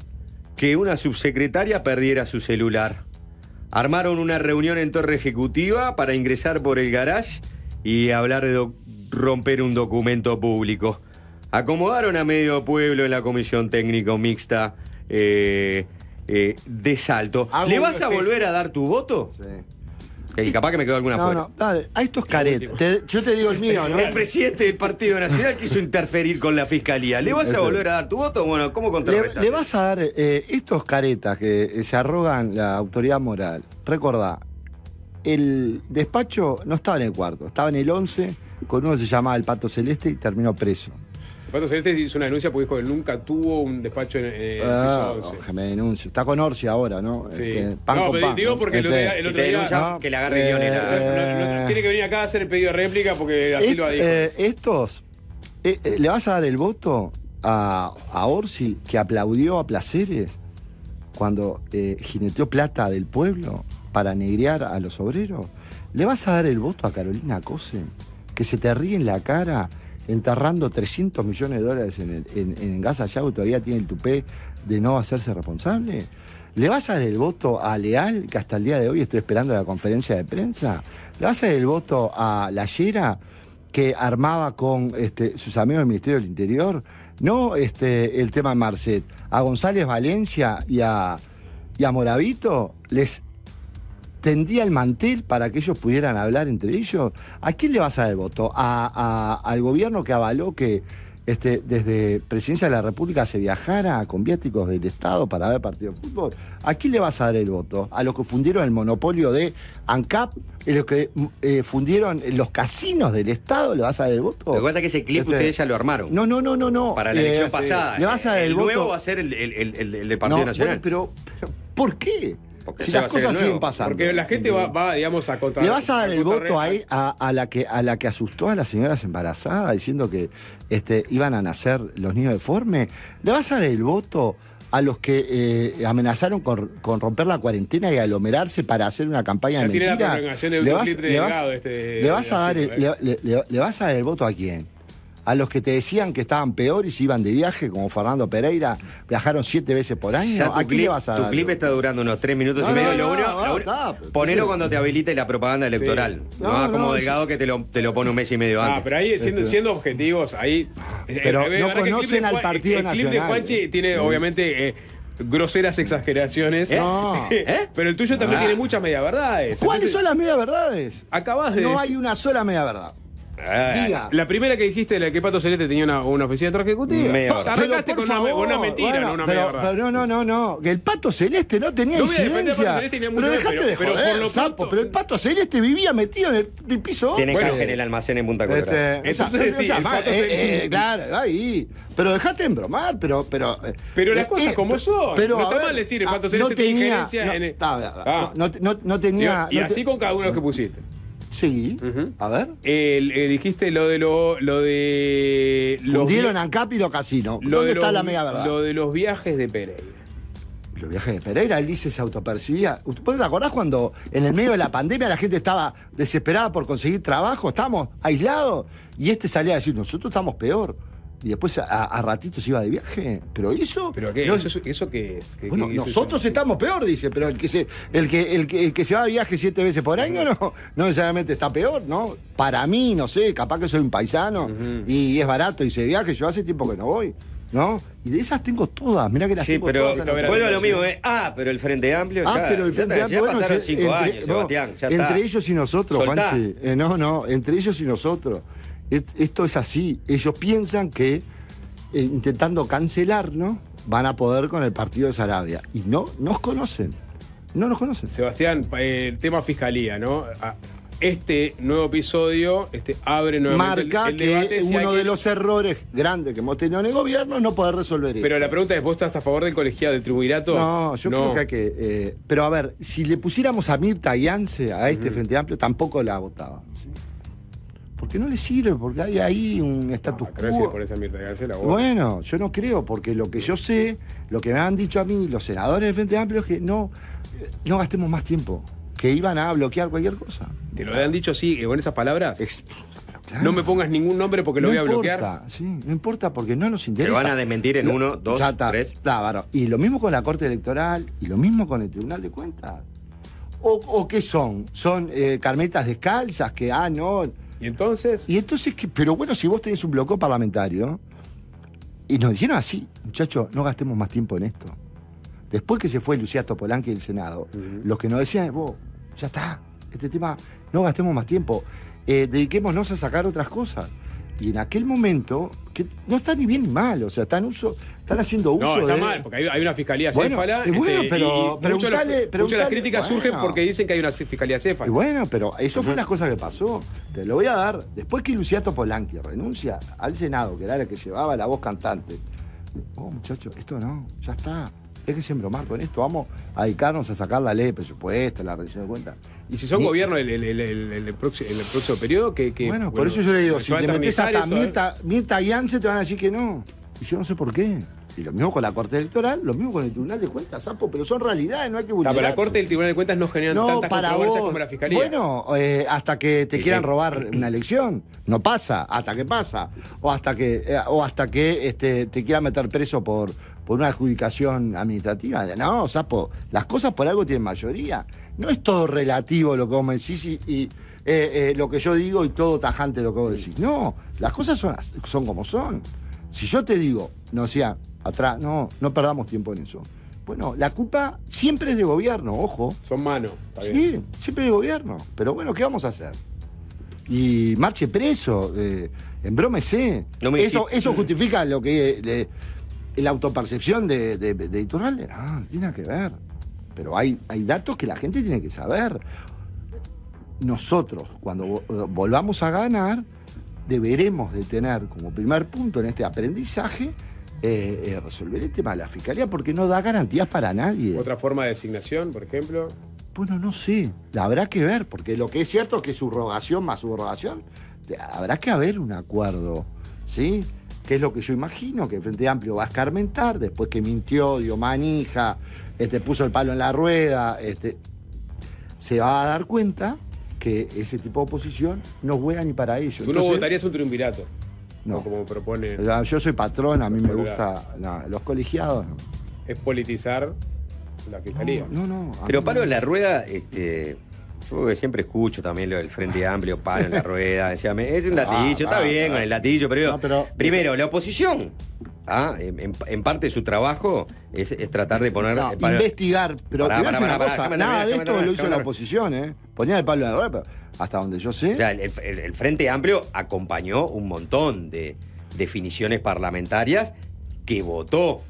que una subsecretaria perdiera su celular. Armaron una reunión en torre ejecutiva para ingresar por el garage y hablar de romper un documento público. Acomodaron a medio pueblo en la comisión técnico mixta de Salto. ¿Le vas a volver a dar tu voto? Sí. Y capaz que me quedó alguna fuera. Dale, a estos caretas. Yo te digo el mío, ¿no? El presidente del Partido Nacional quiso interferir con la Fiscalía. ¿Le vas a volver a dar tu voto? Bueno, ¿cómo contrarrestar? Le vas a dar... estos caretas que se arrogan la autoridad moral. Recordá, el despacho no estaba en el cuarto, estaba en el 11, con uno que se llamaba el Pato Celeste y terminó preso. El Pato Celeste hizo una denuncia porque dijo que nunca tuvo un despacho en el piso 11. Que me denuncio. Está con Orsi ahora, ¿no? Sí. Pan, digo porque el otro día... que le agarre Ghione. No, tiene que venir acá a hacer el pedido de réplica porque así lo ha dicho. ¿Le vas a dar el voto a Orsi, que aplaudió a Placeres cuando jineteó plata del pueblo para negrear a los obreros? ¿Le vas a dar el voto a Carolina Cosse, que se te ríe en la cara... enterrando $300 millones en gas allá, y todavía tiene el tupé de no hacerse responsable? ¿Le vas a dar el voto a Leal, que hasta el día de hoy estoy esperando la conferencia de prensa? ¿Le vas a dar el voto a Lallera, que armaba con sus amigos del Ministerio del Interior? No el tema de Marset. A González Valencia y a Moravito les tendía el mantel para que ellos pudieran hablar entre ellos. ¿A quién le vas a dar el voto? ¿Al gobierno que avaló que desde Presidencia de la República se viajara con viáticos del Estado para ver partido de fútbol, ¿a quién le vas a dar el voto? ¿A los que fundieron el monopolio de ANCAP? ¿A los que fundieron los casinos del Estado le vas a dar el voto? Lo que pasa es que ese clip ustedes ya lo armaron. No. Para la elección pasada. ¿Le vas a dar el voto? Nuevo va a ser el de Partido Nacional. Bueno, pero ¿por qué? Si las cosas siguen pasando. Porque la gente va digamos, a contar. ¿Le vas a dar el voto a la que asustó a las señoras embarazadas diciendo que iban a nacer los niños deformes? ¿Le vas a dar el voto a los que amenazaron con romper la cuarentena y aglomerarse para hacer una campaña de mentira? ¿Le vas a dar el voto a quién? A los que te decían que estaban peor y se iban de viaje, como Fernando Pereira, viajaron 7 veces por año. ¿A quién le vas a dar? Tu clip está durando unos 3 minutos y medio. Ponelo cuando te habilite la propaganda electoral. Sí. Como Delgado que te lo pone un mes y medio antes. Pero ahí, siendo objetivos, ahí... Pero no conocen al Partido Nacional. El clip de Juanchi tiene, obviamente... groseras exageraciones. Pero el tuyo también tiene muchas mediaverdades. ¿Cuáles son las mediaverdades? Acabas de... No hay una sola mediaverdad. Diga. La primera que dijiste, la que Pato Celeste tenía una oficina de traje ejecutivo. Arrancaste con una mentira, bueno, no una mierda. Pero no. El Pato Celeste no tenía incidencia. Pero dejate de joder, sapo. Pero el Pato Celeste vivía metido en el piso. Tiene canje en el almacén en Punta Colorada. Entonces sí, claro, ahí. Pero dejate de embromar, pero las cosas como son. No está mal decir, el Pato Celeste tiene injerencia en... No tenía... Y así con cada uno de los que pusiste. Sí, a ver. Dijiste lo de fundieron ANCAP y los casinos. ¿Dónde está la mega verdad? Lo de los viajes de Pereira. Los viajes de Pereira, él dice, se autopercibía. ¿Vos te acordás cuando en el medio de la pandemia la gente estaba desesperada por conseguir trabajo? Estábamos aislados. Y salía a decir, nosotros estamos peor. Y después a ratitos iba de viaje. ¿Pero eso? ¿Pero qué? ¿Eso qué es? Bueno, nosotros estamos peor, dice, pero el que se va de viaje 7 veces por año no necesariamente está peor, ¿no? Para mí, no sé, capaz que soy un paisano y es barato y se viaje. Yo hace tiempo que no voy, ¿no? Y de esas tengo todas, mirá que las tengo todas. Sí, pero vuelvo a lo mismo, ¿eh? Pero el Frente Amplio ya... pero el Frente Amplio, bueno, pasaron 5 años, Sebastián, ya está. Entre ellos y nosotros, Juanchi. Entre ellos y nosotros. Esto es así. Ellos piensan que intentando cancelarnos van a poder con el partido de Sarabia. Y no nos conocen. No nos conocen. Sebastián, el tema fiscalía, ¿no? Este nuevo episodio abre nuevamente marca el debate. Marca que uno de los errores grandes que hemos tenido en el gobierno es no poder resolver esto. Pero la pregunta es, ¿vos estás a favor del colegiado, del triunvirato? No, yo creo que hay que... pero a ver, si le pusiéramos a Mirta Yance a este Frente Amplio, tampoco la votaba, ¿sí? Porque no le sirve, porque hay ahí un status quo. Por esa Mirta Yance la vota. Bueno, yo no creo, porque lo que yo sé, lo que me han dicho a mí los senadores del Frente Amplio es que no gastemos más tiempo, que iban a bloquear cualquier cosa. ¿Te lo han dicho así, con esas palabras? Claro. No me pongas ningún nombre porque lo voy a bloquear. Sí, no importa, porque no nos interesa. Te van a desmentir en 1, 2, 3. Claro, y lo mismo con la Corte Electoral, y lo mismo con el Tribunal de Cuentas. ¿O qué son? ¿Son carmetas descalzas que, ¿Y entonces? Pero bueno, si vos tenés un bloqueo parlamentario, y nos dijeron así, muchachos, no gastemos más tiempo en esto. Después que se fue Lucía Topolanqui del Senado, los que nos decían es, vos, ya está, este tema, no gastemos más tiempo, dediquémonos a sacar otras cosas. Y en aquel momento, que no está ni bien ni mal, o sea, están haciendo uso de... No, está mal, porque hay una fiscalía céfala. Bueno, pero muchas las críticas surgen porque dicen que hay una fiscalía céfala. Y bueno, pero eso fue una cosa que pasó. Te lo voy a dar. Después que Lucía Topolanqui renuncia al Senado, que era la que llevaba la voz cantante. Oh, muchachos, esto no, ya está. Es que se embromar con esto. Vamos a dedicarnos a sacar la ley de presupuesto, la revisión de cuentas. Y si son gobierno el próximo periodo, bueno, por eso yo le digo, si te metes hasta Mirta Yance, te van a decir que no. Y yo no sé por qué. Y lo mismo con la Corte Electoral, lo mismo con el Tribunal de Cuentas, sapo, pero son realidades, no hay que vulnerarse. Para la Corte y el Tribunal de Cuentas no generan tantas controversias como la Fiscalía. Bueno, hasta que te quieran robar una elección, no pasa, hasta que pasa. O hasta que, te quieran meter preso por una adjudicación administrativa. No, sapo, las cosas por algo tienen mayoría. No es todo relativo lo que vos me decís y lo que yo digo y todo tajante lo que vos decís. No, las cosas son como son. Si yo te digo, no perdamos tiempo en eso. Bueno, la culpa siempre es de gobierno, ojo. Son manos. Sí, siempre de gobierno. Pero bueno, ¿qué vamos a hacer? y marche preso, embrómese. No ¿Eso justifica lo que la autopercepción de Iturralde? No, no tiene nada que ver. Pero hay datos que la gente tiene que saber. Nosotros, cuando volvamos a ganar, deberemos de tener como primer punto en este aprendizaje resolver el tema de la Fiscalía, porque no da garantías para nadie. ¿Otra forma de designación, por ejemplo? Bueno, no sé, habrá que ver, porque lo que es cierto es que subrogación más subrogación, habrá que haber un acuerdo, ¿sí? Que es lo que yo imagino, que el Frente Amplio va a escarmentar, después que mintió, dio manija, puso el palo en la rueda, se va a dar cuenta que ese tipo de oposición no juega ni para ellos. ¿Tú no votarías un triunvirato? No. Como propone... Yo soy patrón, a mí me gusta los colegiados. No. ¿Es politizar la Fiscalía? No, no. Pero palo en la rueda, yo que siempre escucho también lo del Frente Amplio, palo en la rueda. Decía, es un latillo, está bien con el latillo, pero primero, la oposición, en parte de su trabajo es tratar de poner... No, investigar, pero nada de esto lo hizo la oposición, ¿eh? Ponía el palo en la rueda, hasta donde yo sé. O sea, el Frente Amplio acompañó un montón de definiciones parlamentarias que votó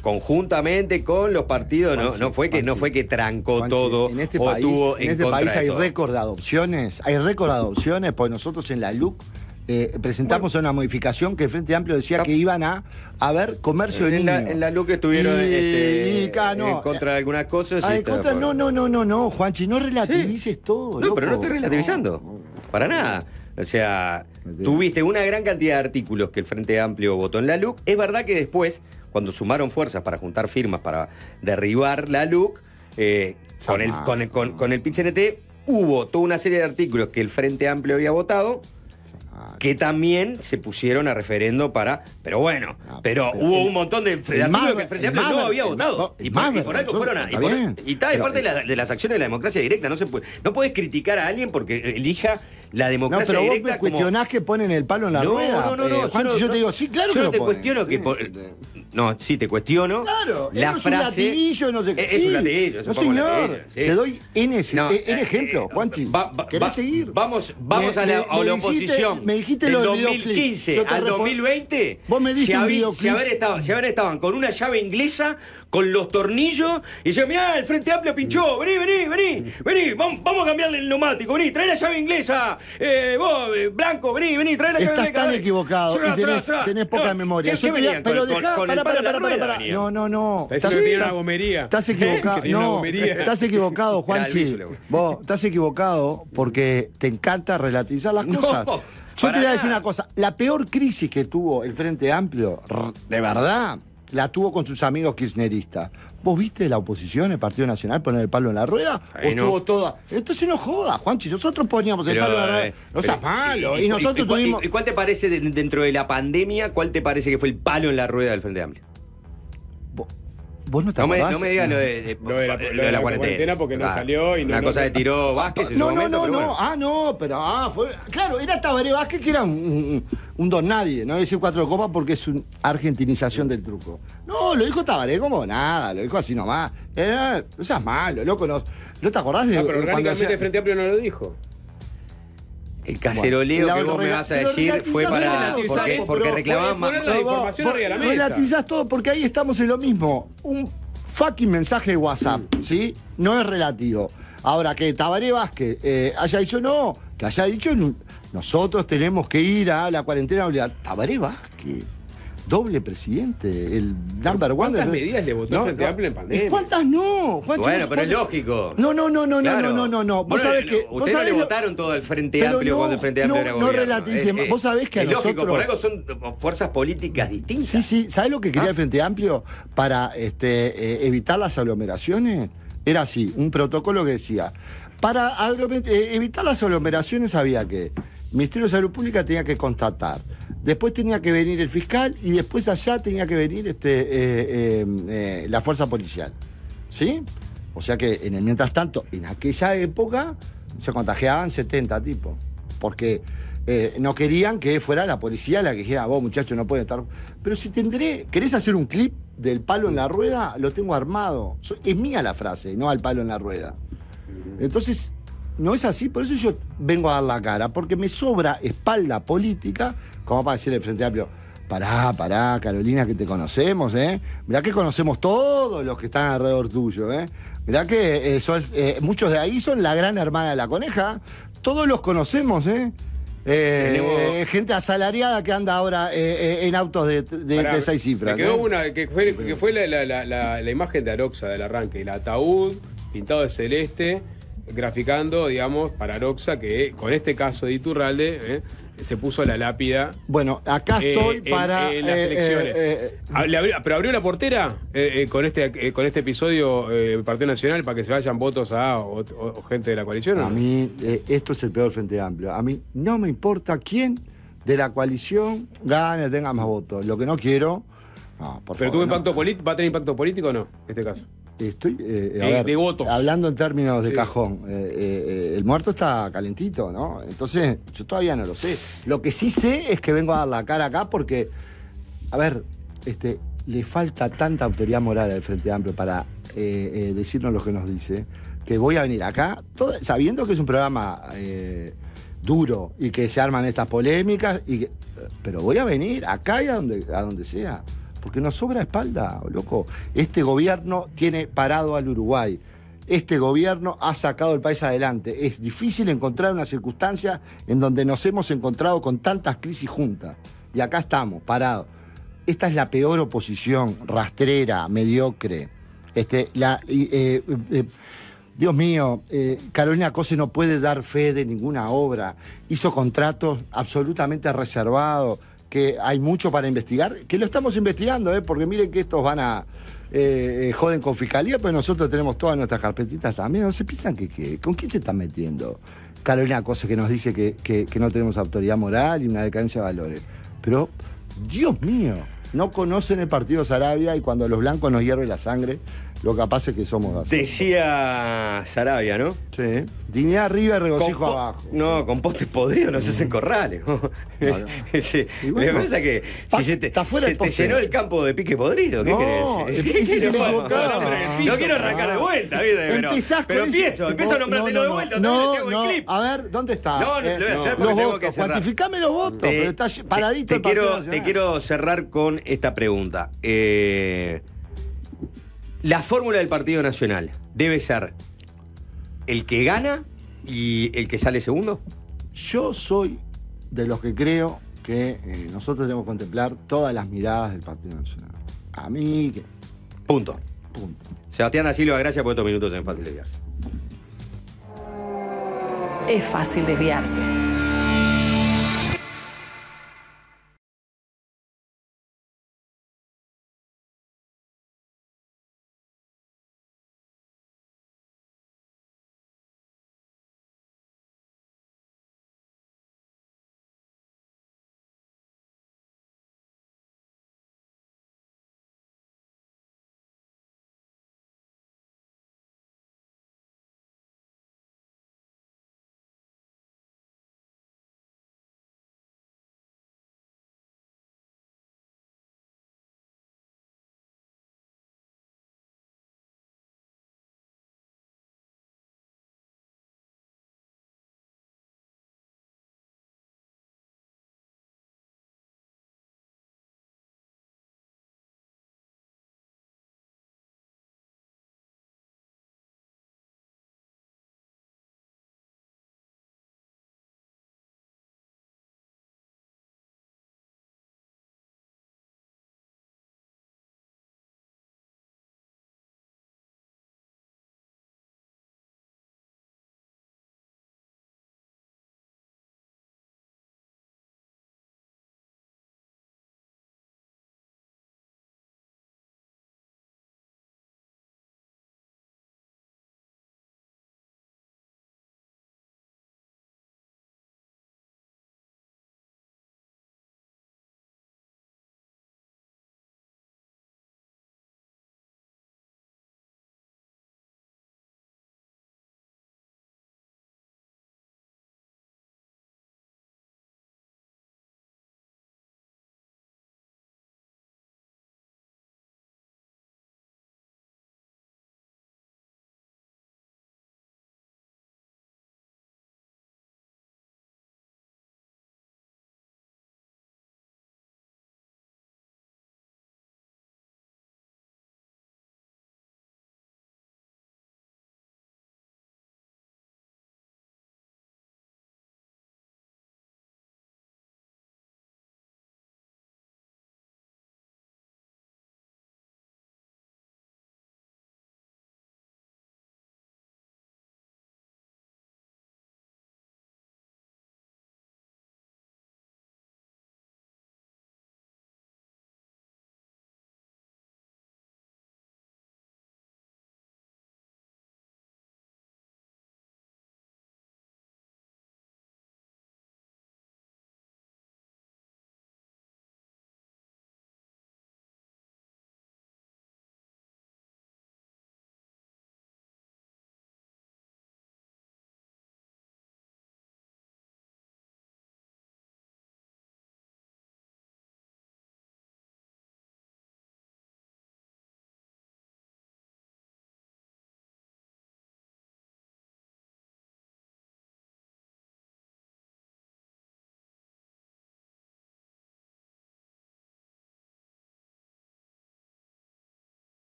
conjuntamente con los partidos. Juanchi, no fue que trancó Juanchi, todo. En este país, hay récord de adopciones, pues nosotros en la LUC presentamos una modificación que el Frente Amplio decía que iban a haber comercio de niños. En la LUC estuvieron en contra de algunas cosas. No, Juanchi, no relativices todo. No, loco, pero no estoy relativizando. Para nada. O sea, tuviste una gran cantidad de artículos que el Frente Amplio votó en la LUC. Es verdad que después, cuando sumaron fuerzas para juntar firmas para derribar la LUC, con el PIT-CNT hubo toda una serie de artículos que el Frente Amplio había votado, que también se pusieron a referendo para... Pero bueno, pero hubo un montón de artículos que el Frente Amplio no había votado. Y por algo fueron a... Y tal, es parte de las acciones de la democracia directa. No puedes criticar a alguien porque elija... La democracia directa. No, pero vos me cuestionás que ponen el palo en la rueda. No, Juancho, yo te digo, sí, claro que lo ponen. Yo no te cuestiono que... No, sí, te cuestiono. Claro, la frase... Es un latiguillo, no sé qué. Es un latiguillo. No, señor. Te doy N ejemplo, Juanchi. ¿Querés seguir? Vamos a la oposición. Me dijiste lo del videoclip. Del 2015 al 2020... Vos me diste un videoclip. Se haber estaban con una llave inglesa, con los tornillos, y dice, mirá, el Frente Amplio pinchó, vení, vamos a cambiarle el neumático, vení, trae la llave inglesa, vos, Blanco, vení, trae la llave inglesa. Estás tan equivocado, tenés poca memoria. Pero dejá, pará. No. Estás equivocado, estás equivocado, Juanchi. Vos, estás equivocado porque te encanta relativizar las cosas. Yo te voy a decir una cosa, la peor crisis que tuvo el Frente Amplio, de verdad... La tuvo con sus amigos kirchneristas. ¿Vos viste la oposición, el Partido Nacional, poner el palo en la rueda? Ay, ¿o tuvo toda? Entonces no jodas, Juanchi. Nosotros poníamos el palo en la rueda. No seas malo. Y nosotros tuvimos... ¿Y cuál te parece, dentro de la pandemia, cuál te parece que fue el palo en la rueda del Frente Amplio? ¿Vos no te acordás? No me digas lo de la cuarentena, porque no salió y no... Una cosa de tiró Vázquez en su momento, bueno. Fue... Claro, era Tabaré Vázquez, que era un don nadie. No voy a decir cuatro copas porque es una argentinización del truco. No, lo dijo Tabaré como nada, lo dijo así nomás. No seas malo, loco. ¿No te acordás de...? Pero orgánicamente el Frente Amplio no lo dijo. El caceroleo que vos me vas a decir fue para... Porque reclamaban más... Relativizás todo, porque ahí estamos en lo mismo. Un fucking mensaje de WhatsApp, ¿sí? No es relativo. Ahora, que Tabaré Vázquez haya dicho no, que haya dicho nosotros tenemos que ir a la cuarentena obligatoria. Tabaré Vázquez, doble presidente, el number one. ¿Cuántas medidas le votó Frente Amplio en pandemia? ¿Cuántas no? Bueno, pero es lógico. No. Vos sabés que... Ustedes no le votaron todo al Frente Amplio cuando el Frente Amplio era gobierno. No relativicemos. Vos sabés que a nosotros... lógico, por algo son fuerzas políticas distintas. Sí. ¿Sabés lo que quería el Frente Amplio para evitar las aglomeraciones? Era así, un protocolo que decía... Para evitar las aglomeraciones había que... Ministerio de Salud Pública tenía que constatar. Después tenía que venir el fiscal y después allá tenía que venir la fuerza policial. ¿Sí? O sea que, mientras tanto, en aquella época se contagiaban 70 tipos. Porque no querían que fuera la policía la que dijera, vos muchachos no pueden estar... Pero si ¿querés hacer un clip del palo en la rueda? Lo tengo armado. Es mía la frase, no al palo en la rueda. Entonces... No es así, por eso yo vengo a dar la cara, porque me sobra espalda política, como para decirle al Frente Amplio, pará, Carolina, que te conocemos, ¿eh? Mirá que conocemos todos los que están alrededor tuyo, ¿eh? Mirá que muchos de ahí son la gran hermana de la coneja, todos los conocemos, ¿eh? Gente asalariada que anda ahora en autos de 6 cifras. Me quedó una que fue la imagen de Aroxa del arranque, el ataúd pintado de celeste, graficando, digamos, para Aroxa, que con este caso de Iturralde se puso la lápida. Bueno, acá estoy para las elecciones. Pero abrió la portera con este episodio el Partido Nacional para que se vayan votos a o gente de la coalición. ¿No? A mí, esto es el peor Frente Amplio. A mí no me importa quién de la coalición gane, tenga más votos. Lo que no quiero. No, por favor, ¿va a tener impacto político o no, en este caso? Estoy de votos. Hablando en términos de cajón, el muerto está calentito, ¿no? Entonces, yo todavía no lo sé. Lo que sí sé es que vengo a dar la cara acá porque, a ver, le falta tanta autoridad moral al Frente Amplio para decirnos lo que nos dice, que voy a venir acá, sabiendo que es un programa duro y que se arman estas polémicas, pero voy a venir acá y a donde sea. Porque nos sobra espalda, loco. Este gobierno tiene parado al Uruguay. Este gobierno ha sacado el país adelante. Es difícil encontrar una circunstancia en donde nos hemos encontrado con tantas crisis juntas. Y acá estamos, parados. Esta es la peor oposición, rastrera, mediocre. Dios mío, Carolina Cosse no puede dar fe de ninguna obra. Hizo contratos absolutamente reservados, que hay mucho para investigar, que lo estamos investigando, porque miren que estos van a... joden con fiscalía, pero nosotros tenemos todas nuestras carpetitas también. ¿No se piensan que con quién se están metiendo? Carolina Cosse, que nos dice que no tenemos autoridad moral y una decadencia de valores. Pero, Dios mío, no conocen el partido Saravia, y cuando a los blancos nos hierve la sangre, lo capaz es que somos así. Decía Saravia, ¿no? Sí. Dignidad arriba y regocijo abajo. No, con postes podridos nos hacen corrales. Bueno. Sí. Bueno, lo que pasa es que se te llenó el campo de pique podrido. ¿Qué crees? No quiero arrancar de vuelta, ¿viste? Pero empiezo a nombrártelo de vuelta. No, clip. A ver, ¿dónde está? No, no lo voy a hacer porque tengo que cerrar. Cuantificame los votos, pero está paradito el partido. Te quiero cerrar con esta pregunta. La fórmula del Partido Nacional debe ser el que gana y el que sale segundo. Yo soy de los que creo que nosotros debemos contemplar todas las miradas del Partido Nacional. A mí... Punto. Sebastián Da Silva, gracias por estos minutos en Fácil Desviarse. Es fácil desviarse.